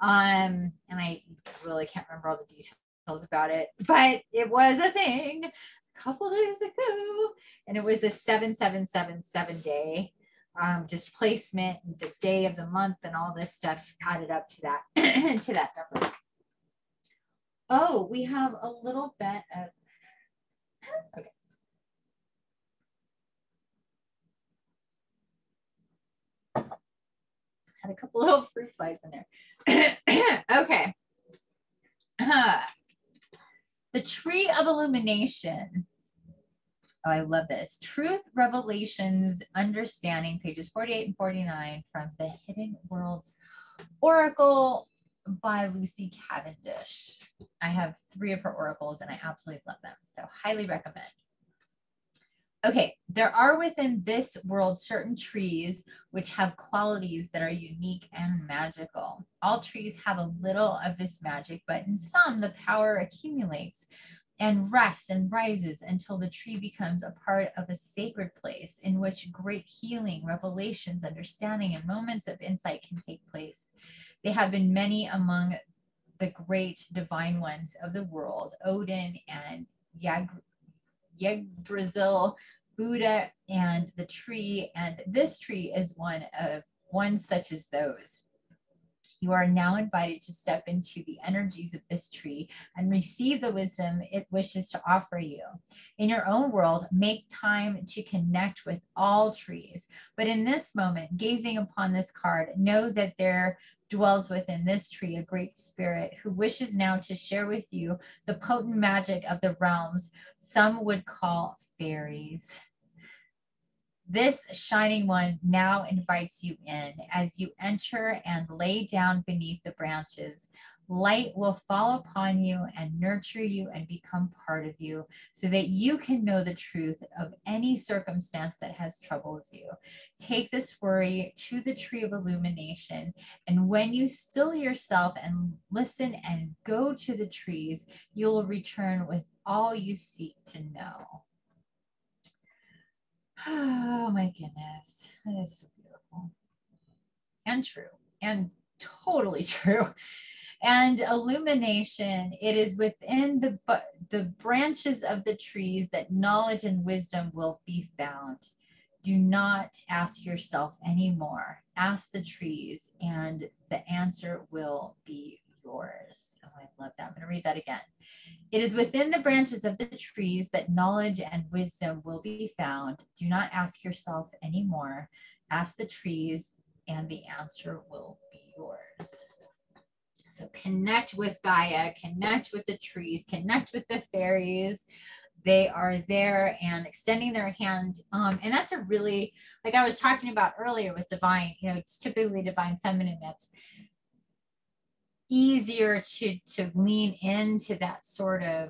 And I really can't remember all the details about it, but it was a thing a couple days ago. And it was a 7777 day. Just placement, the day of the month, and all this stuff added up to that to that number. Oh, we have a little bit of okay. Had a couple little fruit flies in there. Okay. The Tree of Illumination. Oh, I love this. Truth, Revelations, Understanding, pages 48 and 49 from the Hidden Worlds Oracle by Lucy Cavendish. I have 3 of her oracles and I absolutely love them. So highly recommend. Okay, there are within this world certain trees which have qualities that are unique and magical. All trees have a little of this magic, but in some the power accumulates and rests and rises until the tree becomes a part of a sacred place in which great healing, revelations, understanding, and moments of insight can take place. They have been many among the great divine ones of the world, Odin and Yggdrasil, Buddha, and the tree, and this tree is one such as those. You are now invited to step into the energies of this tree and receive the wisdom it wishes to offer you. In your own world, make time to connect with all trees. But in this moment, gazing upon this card, know that there dwells within this tree a great spirit who wishes now to share with you the potent magic of the realms some would call fairies. This shining one now invites you in. As you enter and lay down beneath the branches, light will fall upon you and nurture you and become part of you so that you can know the truth of any circumstance that has troubled you. Take this worry to the Tree of Illumination, and when you still yourself and listen and go to the trees, you will return with all you seek to know. Oh my goodness, that is so beautiful and true and totally true. And illumination, it is within the branches of the trees that knowledge and wisdom will be found. Do not ask yourself anymore. Ask the trees and the answer will be yours. Oh, I love that. I'm going to read that again. It is within the branches of the trees that knowledge and wisdom will be found. Do not ask yourself anymore. Ask the trees and the answer will be yours. So connect with Gaia, connect with the trees, connect with the fairies. They are there and extending their hand. And that's a really, like I was talking about earlier with divine, you know, it's typically divine feminine that's easier to lean into that sort of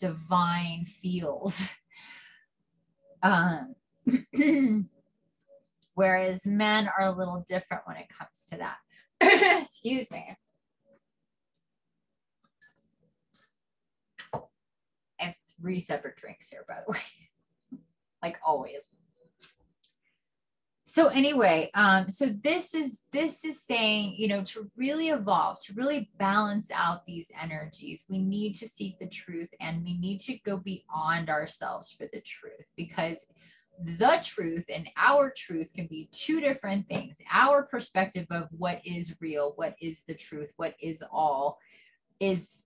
divine feels. Whereas men are a little different when it comes to that. Excuse me. I have 3 separate drinks here, by the way, like always. So anyway, so this is saying, you know, to really evolve, to really balance out these energies, we need to seek the truth and we need to go beyond ourselves for the truth, because the truth and our truth can be 2 different things. Our perspective of what is real, what is the truth, what is all is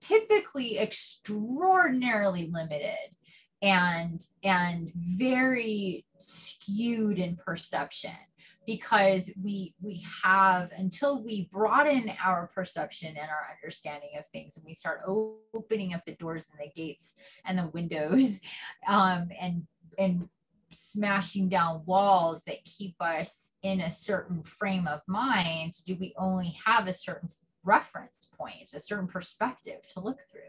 typically extraordinarily limited and very skewed in perception, because we have, until we broaden our perception and our understanding of things and we start opening up the doors and the gates and the windows and smashing down walls that keep us in a certain frame of mind, do we only have a certain reference point, a certain perspective to look through?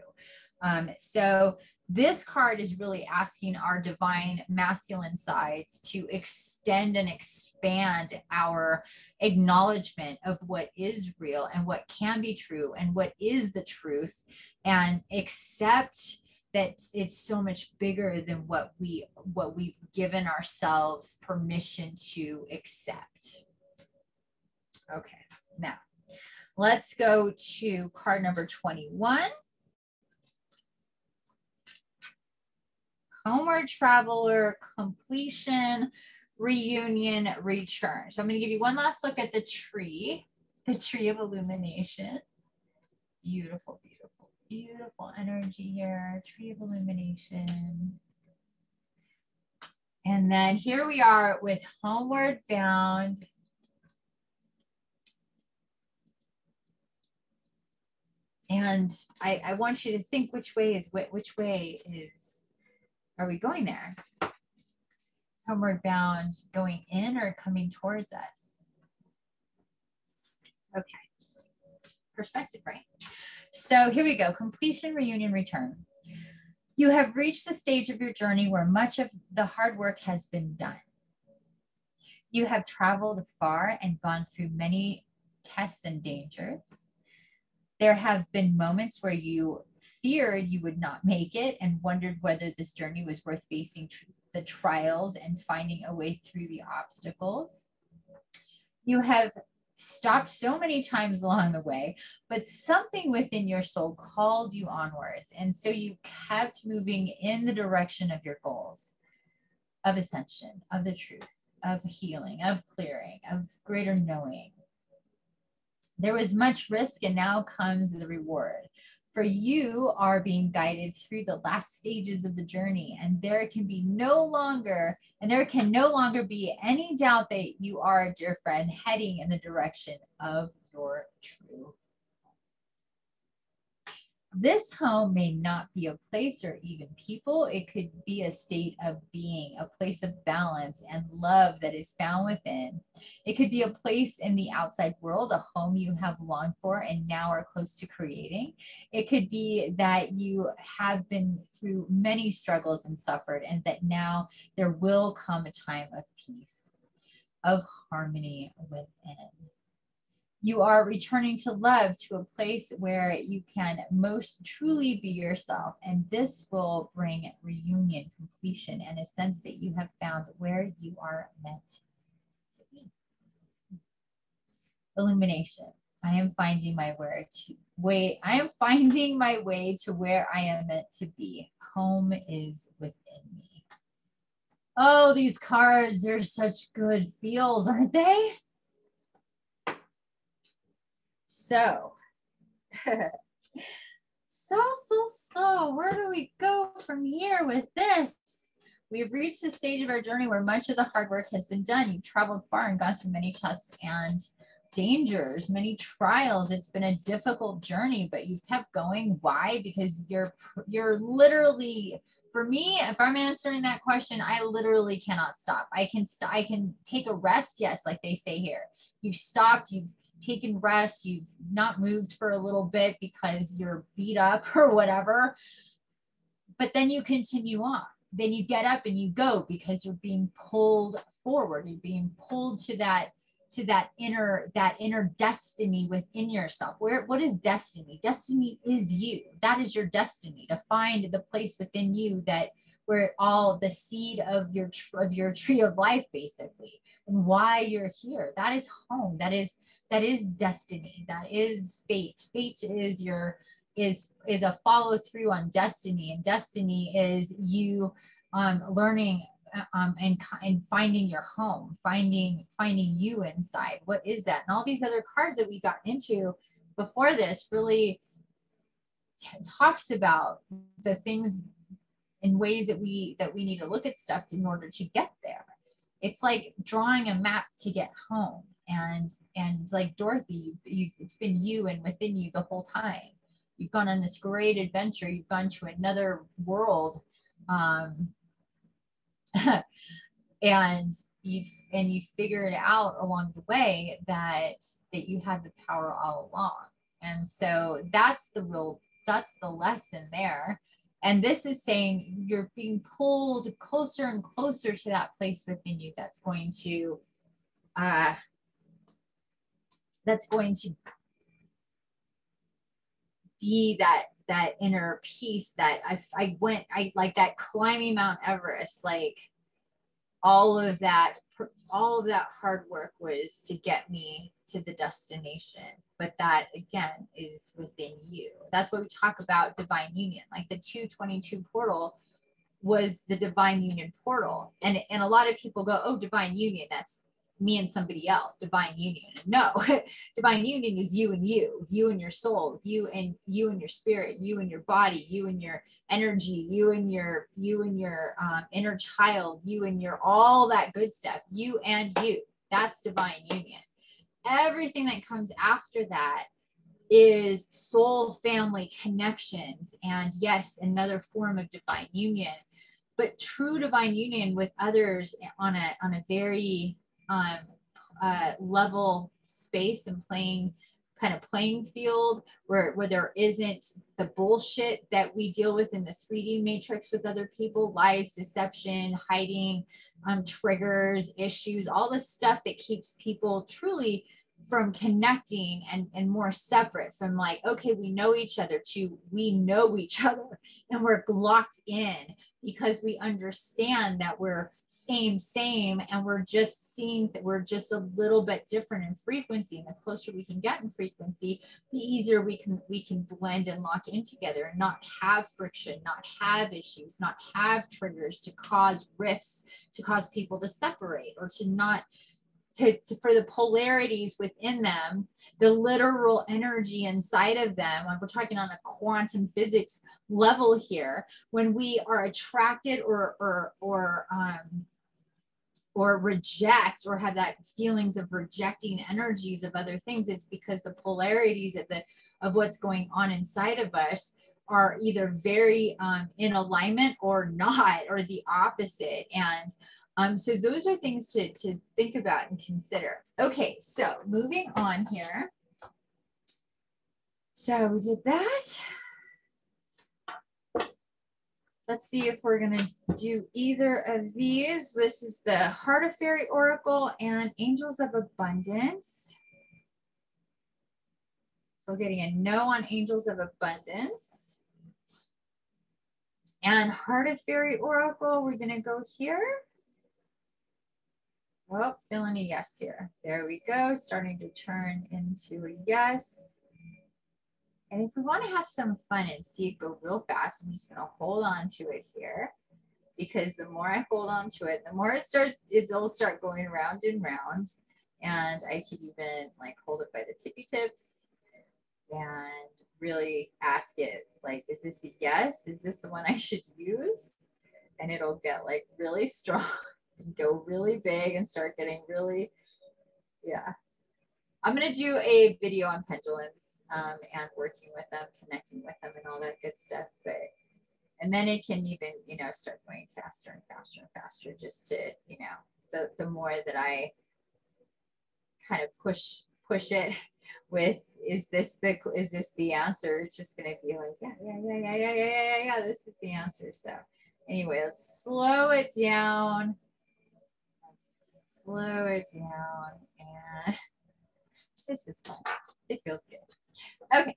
So this card is really asking our divine masculine sides to extend and expand our acknowledgement of what is real and what can be true and what is the truth, and accept that it's so much bigger than what we've given ourselves permission to accept. Okay, now let's go to card number 21. Homeward Traveler, Completion, Reunion, Return. So I'm going to give you one last look at the tree of illumination. Beautiful, beautiful, beautiful energy here. Tree of illumination. And then here we are with Homeward Bound. And I want you to think which way are we going there? Is Homeward Bound going in or coming towards us? Okay, perspective, right? So here we go, Completion, Reunion, Return. You have reached the stage of your journey where much of the hard work has been done. You have traveled far and gone through many tests and dangers. There have been moments where you feared you would not make it and wondered whether this journey was worth facing the trials and finding a way through the obstacles. You have stopped so many times along the way, but something within your soul called you onwards. And so you kept moving in the direction of your goals, of ascension, of the truth, of healing, of clearing, of greater knowing. There was much risk, and now comes the reward. For you are being guided through the last stages of the journey, and there can no longer be any doubt that you are, dear friend, heading in the direction of your true home. This home may not be a place or even people. It could be a state of being, a place of balance and love that is found within. It could be a place in the outside world, a home you have longed for and now are close to creating. It could be that you have been through many struggles and suffered, and that now there will come a time of peace, of harmony within. You are returning to love, to a place where you can most truly be yourself. And this will bring reunion, completion, and a sense that you have found where you are meant to be. Illumination. I am finding my way to where I am meant to be. Home is within me. Oh, these cards, they're such good feels, aren't they? So where do we go from here with this? We've reached the stage of our journey where much of the hard work has been done. You've traveled far and gone through many tests and dangers, many trials. It's been a difficult journey, but you've kept going. Why? Because you're literally, for me, if I'm answering that question, I literally cannot stop. I can take a rest. Yes. Like they say here, you've stopped, you've taken rest, you've not moved for a little bit because you're beat up or whatever, but then you continue on. Then you get up and you go because you're being pulled forward. You're being pulled to that inner destiny within yourself. What is destiny? Destiny is you. That is your destiny, to find the place within you where all the seed of your tree of life, basically, and why you're here. That is home. That is destiny. That is fate. Fate is a follow through on destiny, and destiny is you learning and finding your home, finding you inside. What is that? And all these other cards that we got into before this really talks about the things in ways that we need to look at stuff in order to get there. It's like drawing a map to get home, and like Dorothy, it's been you and within you the whole time. You've gone on this great adventure. You've gone to another world. And you figured out along the way that you had the power all along. And so that's the lesson there. And this is saying you're being pulled closer and closer to that place within you that's going to be that inner peace that I like, that climbing Mount Everest, like all of that hard work was to get me to the destination. But that again is within you. That's what we talk about divine union. Like the 222 portal was the divine union portal. And a lot of people go, oh, divine union, that's me and somebody else, divine union. No, divine union is you and you, you and your soul, you and your spirit, you and your body, you and your energy, you and your inner child, you and your, all that good stuff, you and you, that's divine union. Everything that comes after that is soul family connections. And yes, another form of divine union, but true divine union with others on a very, level space and playing field where there isn't the bullshit that we deal with in the 3D matrix with other people, lies, deception, hiding, triggers, issues, all the stuff that keeps people truly from connecting and more separate from, like, okay, we know each other, to we know each other and we're locked in because we understand that we're same and we're just seeing that we're just a little bit different in frequency. And the closer we can get in frequency, the easier we can blend and lock in together and not have friction, not have issues, not have triggers to cause rifts, to cause people to separate or to not, for the polarities within them, the literal energy inside of them. We're talking on a quantum physics level here. When we are attracted or reject or have that feelings of rejecting energies of other things, it's because the polarities of what's going on inside of us are either very in alignment or not, or the opposite. So those are things to think about and consider. Okay, so moving on here. So we did that. Let's see if we're gonna do either of these. This is the Heart of Fairy Oracle and Angels of Abundance. So getting a no on Angels of Abundance. And Heart of Fairy Oracle, we're gonna go here. Oh, feeling a yes here. There we go. Starting to turn into a yes. And if we want to have some fun and see it go real fast, I'm just going to hold on to it here, because the more I hold on to it, the more it'll start going round and round. And I could even like hold it by the tippy tips and really ask it, like, is this a yes? Is this the one I should use? And it'll get like really strong. And go really big and start getting really, yeah. I'm going to do a video on pendulums and working with them, connecting with them and all that good stuff. And then it can even, you know, start going faster and faster and faster, just to, you know, the more that I kind of push it with, is this the answer? It's just going to be like, yeah, this is the answer. So anyway, let's slow it down. Slow it down, and it's just fun. It feels good. Okay.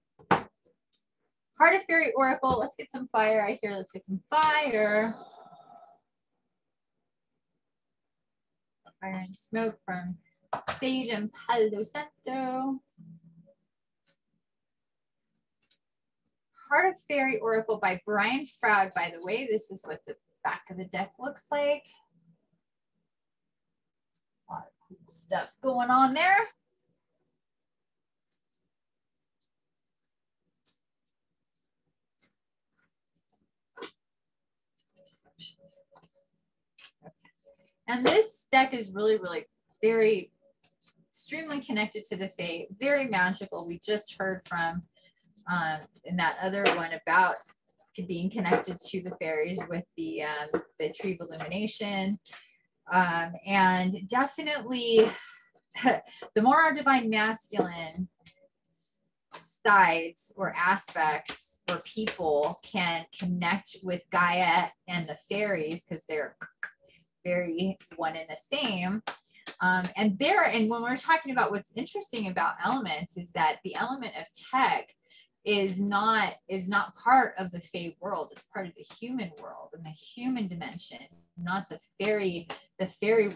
Heart of Fairy Oracle. Let's get some fire right here. Let's get some fire. Fire and smoke from sage and Palo Santo. Heart of Fairy Oracle by Brian Froud. By the way, this is what the back of the deck looks like. Stuff going on there. And this deck is really, really very extremely connected to the Fae, very magical. We just heard from in that other one about being connected to the fairies with the Tree of Illumination. And definitely the more our divine masculine sides or aspects or people can connect with Gaia and the fairies, because they're very one and the same. And when we're talking about what's interesting about elements is that the element of tech is not part of the fae world. It's part of the human world and the human dimension, not the fairy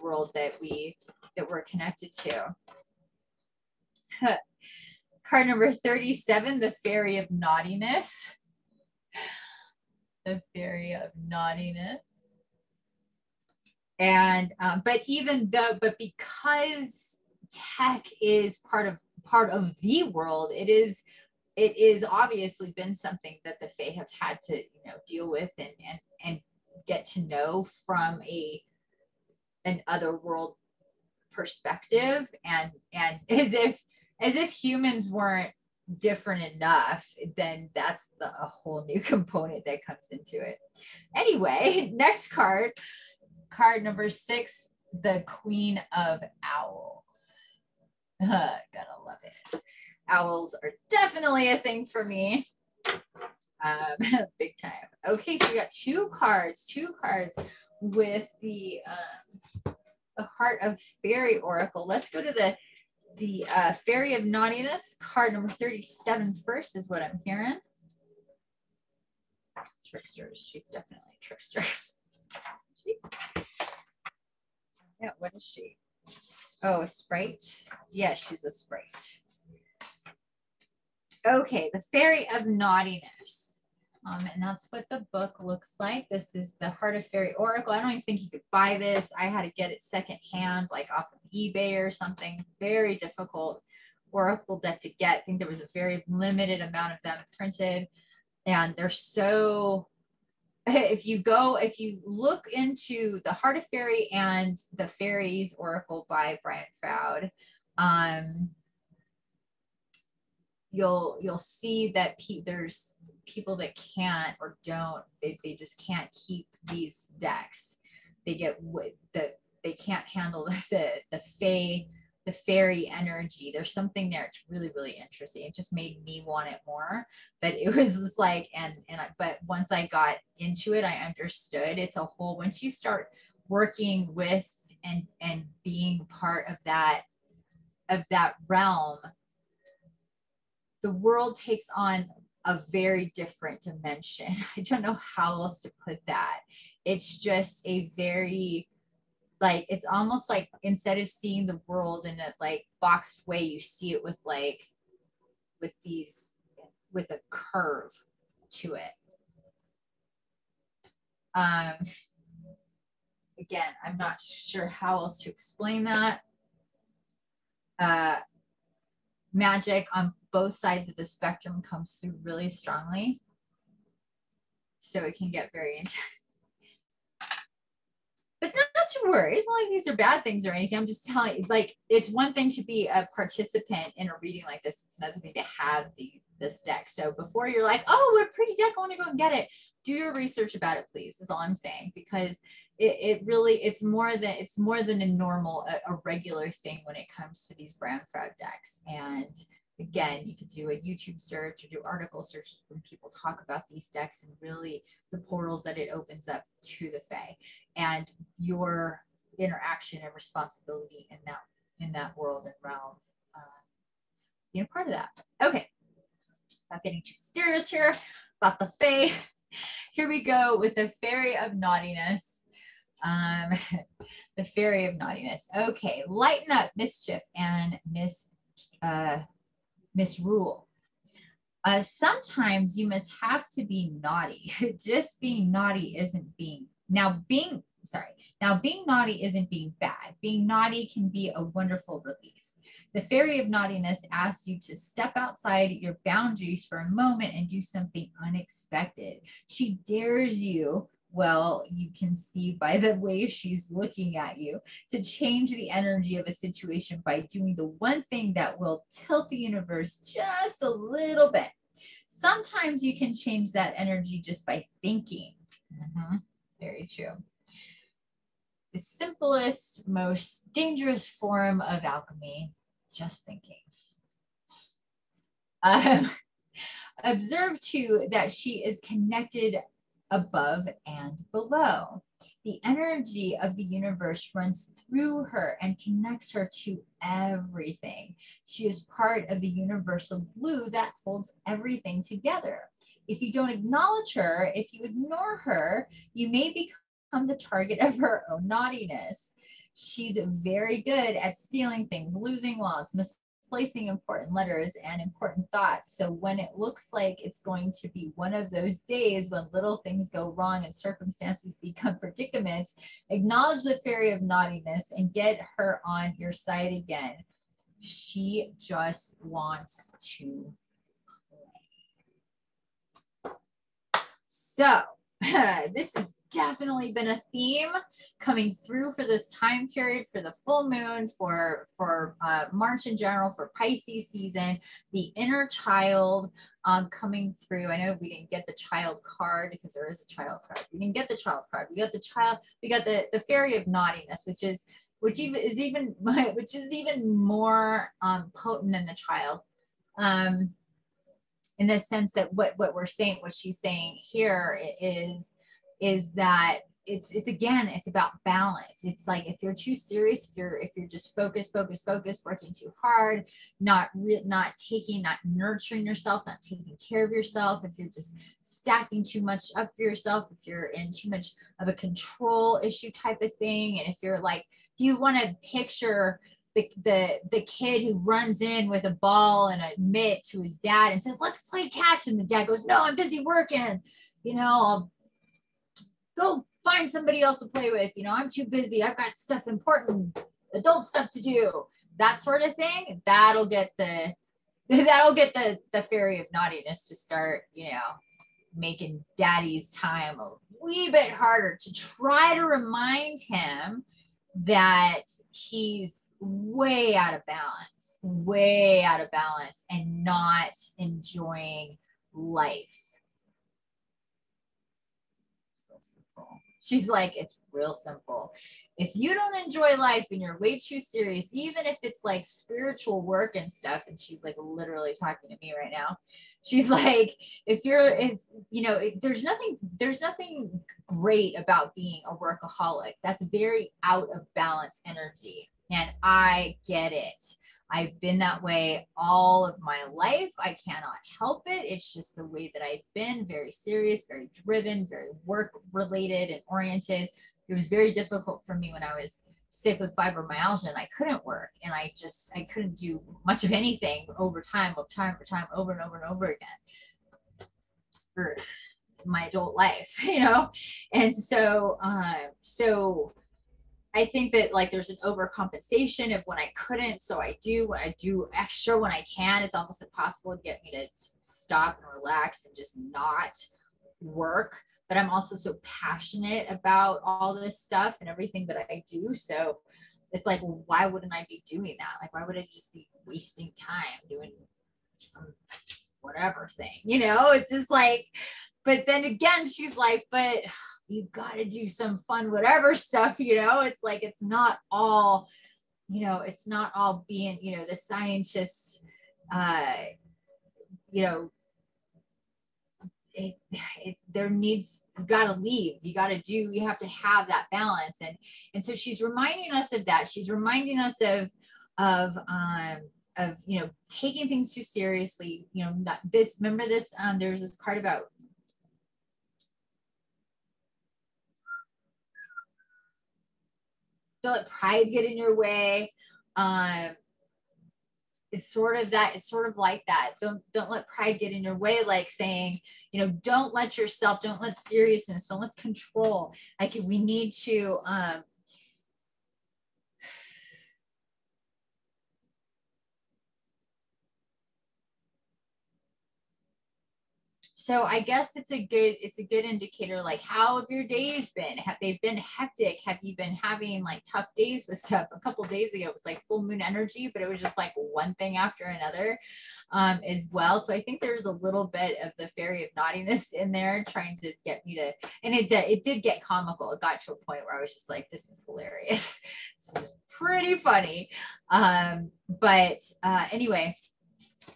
world that we're connected to. Card number 37, the fairy of naughtiness. The fairy of naughtiness. And but because tech is part of the world, it is obviously been something that the Fae have had to, you know, deal with and get to know from an otherworld perspective, and as if humans weren't different enough, then that's a whole new component that comes into it. Anyway, next card, card number 6, the Queen of Owls. Gotta love it. Owls are definitely a thing for me, big time. Okay, so we got two cards with the Heart of Fairy Oracle. Let's go to the Fairy of Naughtiness, card number 37 first is what I'm hearing. Tricksters, she's definitely a trickster. Yeah, what is she? Oh, a sprite? Yeah, she's a sprite. Okay, the Fairy of Naughtiness, and that's what the book looks like. This is the Heart of Fairy Oracle. I don't even think you could buy this. I had to get it secondhand, like off of eBay or something. Very difficult Oracle deck to get. I think there was a very limited amount of them printed, and they're so, if you look into the Heart of Fairy and the Fairies Oracle by Brian Froud, you'll see that there's people that can't or don't, they just can't keep these decks. They get they can't handle the fairy energy. There's something there. It's really, really interesting. It just made me want it more, but it was just like, but once I got into it, I understood it's a whole, once you start working with and being part of that realm, the world takes on a very different dimension. I don't know how else to put that. It's just a very, like, it's almost like instead of seeing the world in a like boxed way, you see it with a curve to it. Again, I'm not sure how else to explain that. Magic on both sides of the spectrum comes through really strongly. So it can get very intense. But not to worry, it's not like these are bad things or anything. I'm just telling you, like, it's one thing to be a participant in a reading like this. It's another thing to have this deck. So before you're like, oh, what a pretty deck, I want to go and get it. Do your research about it, please, is all I'm saying. Because it's more than a regular thing when it comes to these Brian Froud decks. And again, you could do a YouTube search or do article searches when people talk about these decks and really the portals that it opens up to the Fae and your interaction and responsibility in that world and realm, being a part of that. Okay, not getting too serious here about the Fae. Here we go with the Fairy of Naughtiness. The Fairy of Naughtiness. Okay, lighten up, mischief, and misrule. Sometimes you must have to be naughty. Just being naughty isn't being, being naughty isn't being bad. Being naughty can be a wonderful release. The Fairy of Naughtiness asks you to step outside your boundaries for a moment and do something unexpected. She dares you, well, you can see by the way she's looking at you, to change the energy of a situation by doing the one thing that will tilt the universe just a little bit. Sometimes you can change that energy just by thinking. Very true. the simplest, most dangerous form of alchemy, just thinking. Observe too that she is connected above and below. The energy of the universe runs through her and connects her to everything. She is part of the universal glue that holds everything together. If you don't acknowledge her, if you ignore her, you may become the target of her own naughtiness. She's very good at stealing things, losing wallets, misplacing important letters and important thoughts. So when it looks like it's going to be one of those days when little things go wrong and circumstances become predicaments, acknowledge the fairy of naughtiness and get her on your side again. She just wants to play. So this has definitely been a theme coming through for this time period, for the full moon, for March in general, for Pisces season, the inner child coming through. I know we didn't get the child card because there is a child card. We didn't get the child card. We got the child, we got the fairy of naughtiness, which is even more potent than the child. In the sense that what she's saying here is that it's about balance. It's like, if you're too serious, if you're just focused, working too hard, not nurturing yourself, not taking care of yourself, if you're just stacking too much up for yourself, if you're in too much of a control issue type of thing. And if you're like, if you want to picture the kid who runs in with a ball and a mitt to his dad and says, let's play catch. And the dad goes, no, I'm busy working. You know, I'll go find somebody else to play with. You know, I'm too busy. I've got stuff, important adult stuff to do. That sort of thing. That'll get the fairy of naughtiness to start, you know, making daddy's time a wee bit harder, to try to remind him that he's way out of balance and not enjoying life. She's like, it's real simple. If you don't enjoy life and you're way too serious, even if it's like spiritual work and stuff, and she's like literally talking to me right now, she's like, there's nothing great about being a workaholic. That's very out of balance energy. And I get it. I've been that way all of my life. I cannot help it. It's just the way that I've been, very serious, very driven, very work-related and oriented. It was very difficult for me when I was sick with fibromyalgia and I couldn't work. And I couldn't do much of anything over time, over and over again for my adult life, you know? And so, I think that like there's an overcompensation of when I couldn't, so I do what I do extra when I can. It's almost impossible to get me to stop and relax and just not work. But I'm also so passionate about all this stuff and everything that I do. So it's like, why wouldn't I be doing that? Like, why would I just be wasting time doing some whatever thing, you know? It's just like, but then again, she's like, but you got to do some fun, whatever stuff, you know. It's like, it's not all being, you know, the scientist, you know, you got to leave, you have to have that balance. And so she's reminding us of that. She's reminding us of, you know, taking things too seriously, you know, there was this card about, don't let pride get in your way. It's sort of like that. Don't let pride get in your way. Like saying, you know, don't let yourself, don't let seriousness, don't let control. Like we need to, So I guess it's a good indicator, like, how have your days been? Have they been hectic? Have you been having like tough days with stuff? A couple days ago, it was like full moon energy, but it was just like one thing after another as well. So I think there's a little bit of the fairy of naughtiness in there trying to get me to, and it did get comical. It got to a point where I was just like, this is hilarious. This is pretty funny. But anyway,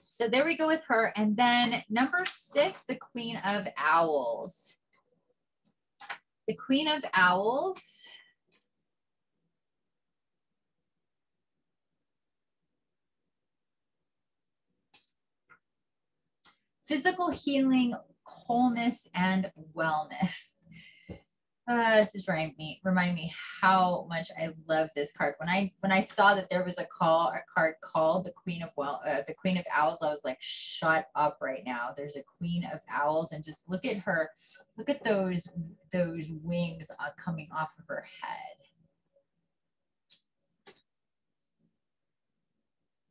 so there we go with her. And then number 6, the Queen of Owls. The Queen of Owls. Physical healing, wholeness, and wellness. This is reminding me how much I love this card. When I saw that there was a card called the Queen of the Queen of Owls, I was like, shut up right now. There's a Queen of Owls, and just look at her. Look at those wings coming off of her head.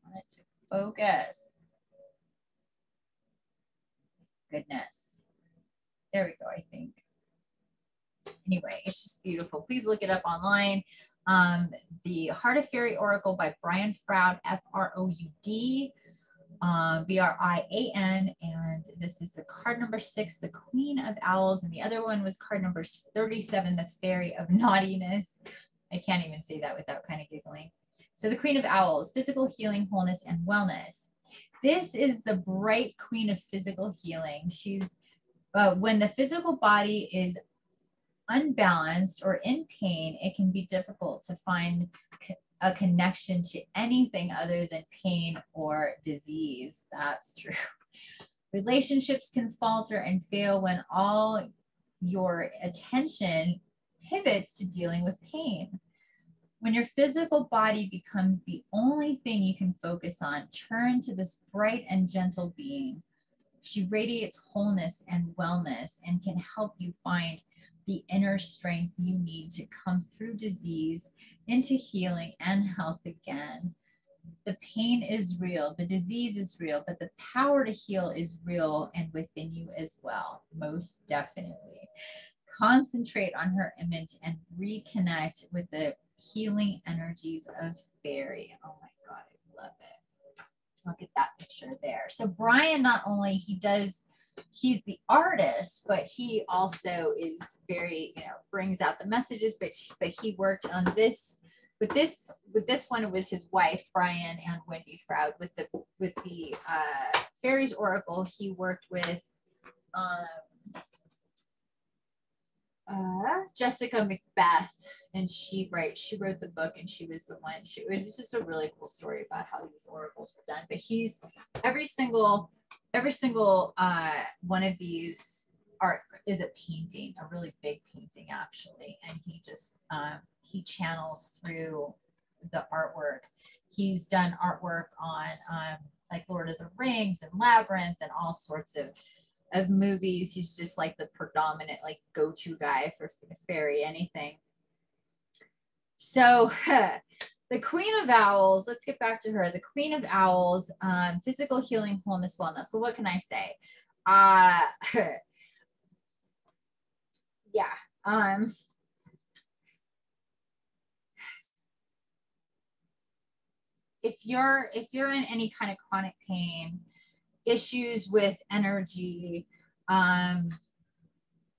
I want it to focus. Goodness, there we go. I think. Anyway, it's just beautiful. Please look it up online. The Heart of Fairy Oracle by Brian Froud, F-R-O-U-D, B-R-I-A-N. And this is the card number 6, the Queen of Owls. And the other one was card number 37, the Fairy of Naughtiness. I can't even say that without kind of giggling. So the Queen of Owls, physical healing, wholeness, and wellness. This is the bright queen of physical healing. She's, when the physical body is unbalanced or in pain, it can be difficult to find a connection to anything other than pain or disease. That's true. Relationships can falter and fail when all your attention pivots to dealing with pain. When your physical body becomes the only thing you can focus on, turn to this bright and gentle being. She radiates wholeness and wellness and can help you find the inner strength you need to come through disease into healing and health again. The pain is real, the disease is real, but the power to heal is real and within you as well, most definitely. Concentrate on her image and reconnect with the healing energies of fairy. Oh my God, I love it. Look at that picture there. So Brian, not only he's the artist, but he also is very, brings out the messages, but he worked on this, with this one, it was his wife, Brian and Wendy Froud. With the Fairies Oracle, he worked with Jessica Macbeth, and she wrote the book, and she was the one, it was just a really cool story about how these oracles were done. But he's every single one of these art is a painting, a really big painting actually, and he just he channels through the artwork. He's done artwork on like Lord of the Rings and Labyrinth and all sorts of movies. He's just like the predominant like go-to guy for fairy anything. So the Queen of Owls, let's get back to her. The Queen of Owls, physical healing, wholeness, wellness. Well, what can I say? Yeah. If you're in any kind of chronic pain, issues with energy,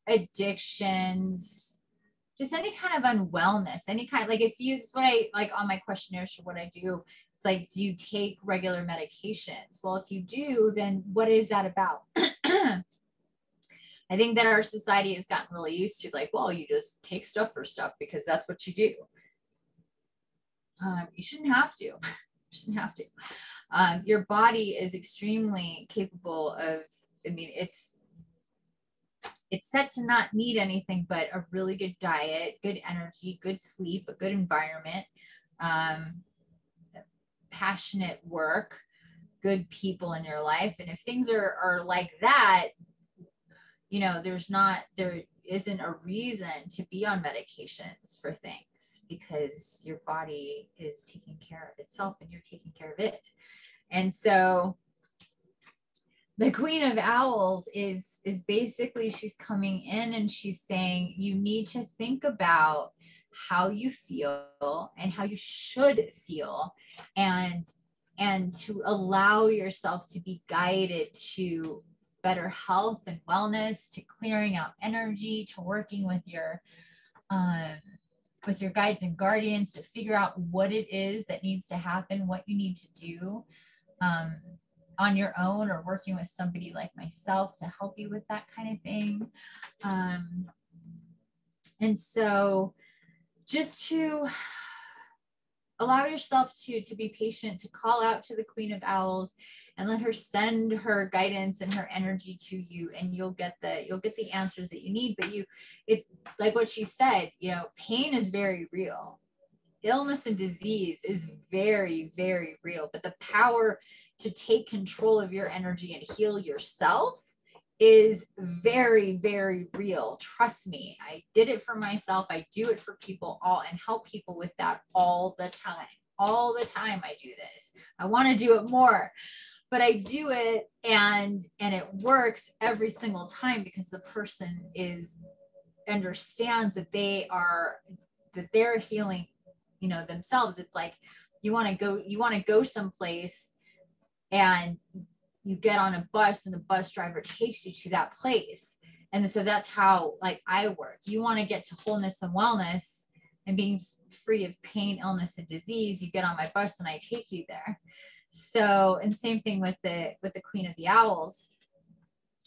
addictions, just any kind of unwellness, any kind, like if you, what I like on my questionnaires for what I do, it's like, do you take regular medications? Well, if you do, then what is that about? I think that our society has gotten really used to like, well, you just take stuff for stuff because that's what you do. You shouldn't have to. Your body is extremely capable of, it's set to not need anything but a really good diet, good energy, good sleep, a good environment, passionate work, good people in your life. And if things are like that, there isn't a reason to be on medications for things because your body is taking care of itself and you're taking care of it. And so The Queen of Owls is basically, she's coming in and she's saying, you need to think about how you feel and how you should feel, and to allow yourself to be guided to better health and wellness, to clearing out energy, to working with your guides and guardians to figure out what it is that needs to happen, what you need to do on your own, or working with somebody like myself to help you with that kind of thing. And so just to allow yourself to be patient, to call out to the Queen of Owls and let her send her guidance and her energy to you, and you'll get the answers that you need. But it's like what she said, you know, pain is very real. Illness and disease is very, very real, but the power to take control of your energy and heal yourself is very, very real. Trust me, I did it for myself. I do it for people all and help people with that all the time. All the time I do this. I want to do it more, but I do it and it works every single time because the person understands that they're healing, you know, themselves. It's like you want to go someplace and you get on a bus and the bus driver takes you to that place. And so that's how, like, I work. You want to get to wholeness and wellness and being free of pain, illness, and disease. You get on my bus and I take you there. So, and same thing with the Queen of the Owls,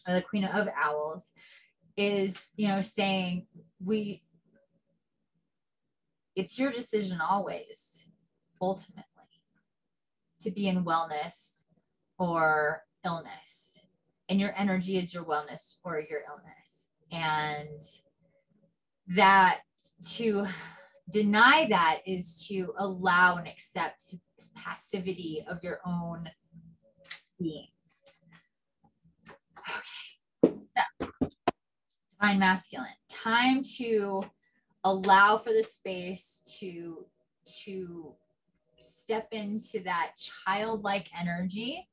or the Queen of Owls, is, you know, saying, it's your decision always, ultimately, to be in wellness or illness, and your energy is your wellness or your illness. And that to deny that is to allow and accept passivity of your own being. Okay, so divine masculine, time to allow for the space to step into that childlike energy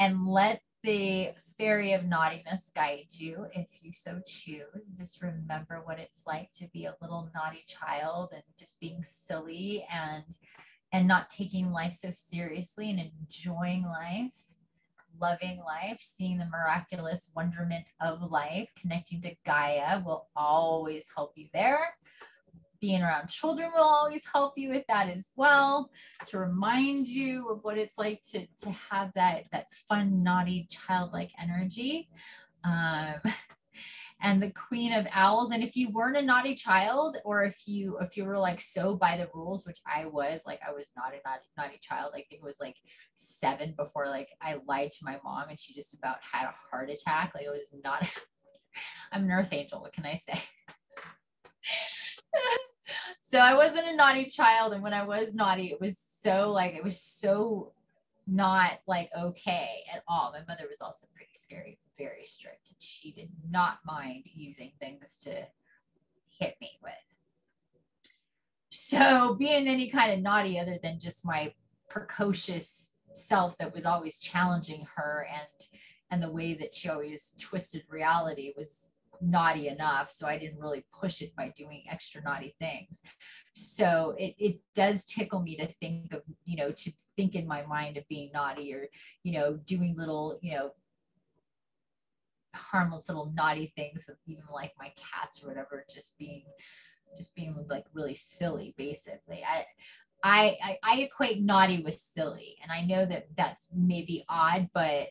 and let the fairy of naughtiness guide you if you so choose. Just remember what it's like to be a little naughty child and just being silly and not taking life so seriously and enjoying life, loving life, seeing the miraculous wonderment of life. Connecting to Gaia will always help you there. Being around children will always help you with that as well, to remind you of what it's like to have that fun, naughty, childlike energy. And the Queen of Owls, and if you weren't a naughty child, or if you were like so by the rules, which I was, like, I was not a naughty child. I think it was like 7 before, like, I lied to my mom and she just about had a heart attack. Like, it was not, I'm an earth angel, what can I say? So I wasn't a naughty child, and when I was naughty, it was so not like okay at all. My mother was also pretty scary, very strict, and she did not mind using things to hit me with. So being any kind of naughty other than just my precocious self that was always challenging her and the way that she always twisted reality was naughty enough, so I didn't really push it by doing extra naughty things. So it does tickle me to think of, you know, to think in my mind of being naughty, or, you know, doing little, you know, harmless little naughty things with even like my cats or whatever, just being like really silly, basically. I equate naughty with silly, and I know that that's maybe odd, but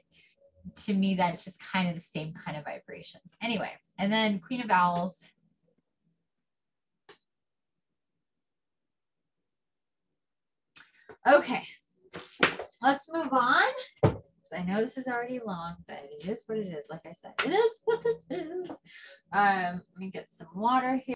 to me, that's just kind of the same kind of vibrations. Anyway, and then Queen of Owls. Okay, let's move on. So I know this is already long, but it is what it is. Like I said, it is what it is. Let me get some water here.